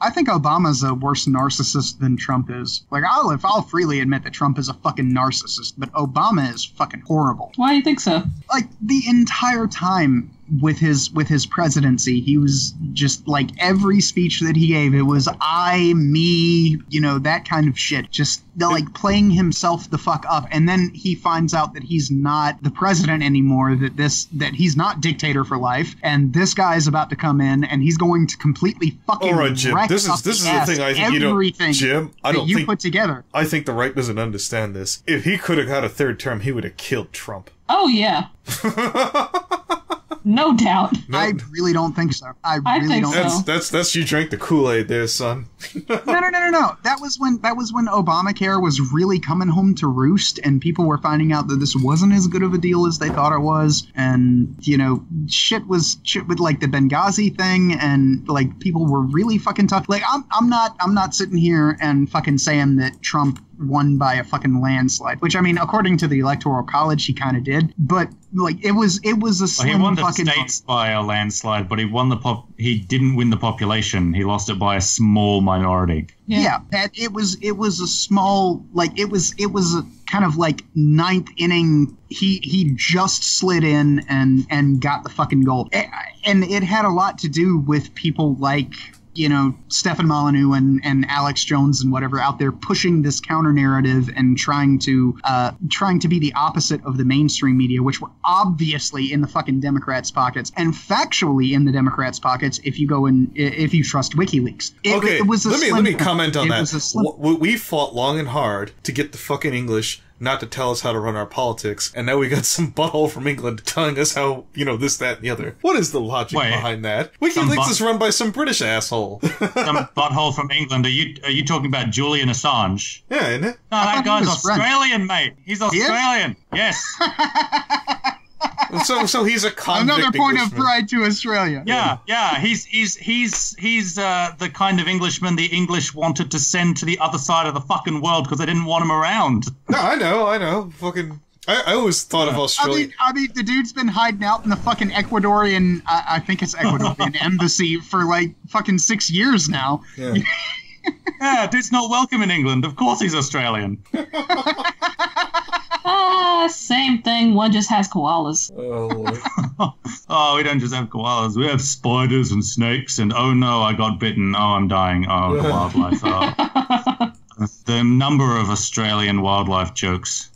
I think Obama's a worse narcissist than Trump is. Like, I'll, if I'll freely admit that Trump is a fucking narcissist, but Obama is fucking horrible. Why do you think so? Like, the entire time with his with his presidency, he was just, like, every speech that he gave, it was I, me, you know, that kind of shit. Just, like, playing himself the fuck up. And then he finds out that he's not the president anymore, that this that he's not dictator for life, and this guy is about to come in, and he's going to completely fucking All right, Jim, wreck this is, up this is the thing I think you don't, Jim, I don't you think, put together. I think the right doesn't understand this. If he could have had a third term, he would have killed Trump. Oh, yeah. No doubt. No. I really don't think so. I, I really think don't. That's, so. that's that's you drank the Kool-Aid there, son. no, no, no, no, no. That was when that was when Obamacare was really coming home to roost, and people were finding out that this wasn't as good of a deal as they thought it was, and you know, shit was shit with like the Benghazi thing, and like people were really fucking tough. Like I'm I'm not I'm not sitting here and fucking saying that Trump won by a fucking landslide, which I mean, according to the Electoral College, he kind of did, but like it was, it was a slim well, he won the fucking states by a landslide, but he won the pop. He didn't win the population. He lost it by a small minority. Yeah, yeah that it was, it was a small, like it was, it was a kind of like ninth inning. He he just slid in and and got the fucking goal, and it had a lot to do with people like, you know, Stephen Molyneux and, and Alex Jones and whatever out there pushing this counter narrative and trying to uh, trying to be the opposite of the mainstream media, which were obviously in the fucking Democrats' pockets and factually in the Democrats' pockets. If you go and if you trust WikiLeaks, it, okay, it was a let me let me comment on that. We fought long and hard to get the fucking English not to tell us how to run our politics, and now we got some butthole from England telling us how, you know, this, that, and the other. What is the logic Wait, behind that? WikiLeaks is run by some British asshole. Some butthole from England. Are you are you talking about Julian Assange? Yeah, isn't it? No, that guy's Australian, mate. He's Australian. Yes. So, so he's a convict Another point Englishman. of pride to Australia. Yeah, yeah. He's he's he's he's uh, the kind of Englishman the English wanted to send to the other side of the fucking world because they didn't want him around. No, I know, I know. Fucking, I, I always thought yeah. of Australia. I mean, I mean, the dude's been hiding out in the fucking Ecuadorian, I, I think it's Ecuadorian embassy for like fucking six years now. Yeah. Yeah, dude's not welcome in England. Of course, he's Australian. Ah, same thing. One just has koalas. Oh, oh, we don't just have koalas. We have spiders and snakes. And oh no, I got bitten. Oh, I'm dying. Oh, yeah. Wildlife. Oh. The number of Australian wildlife jokes.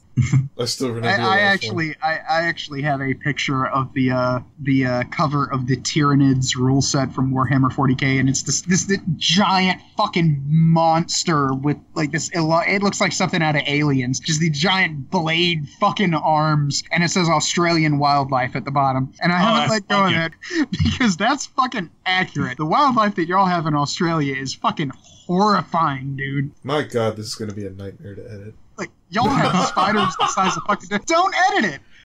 I still remember. I, I actually, I, I actually have a picture of the uh, the uh, cover of the Tyranids rule set from Warhammer forty K, and it's this this, this giant fucking monster with like this. It looks like something out of Aliens, just the giant blade fucking arms, and it says Australian wildlife at the bottom. And I oh, haven't let go of it because that's fucking accurate. The wildlife that y'all have in Australia is fucking horrifying, dude. My God, this is gonna be a nightmare to edit. Like, y'all have spiders the size of fucking... Don't edit it!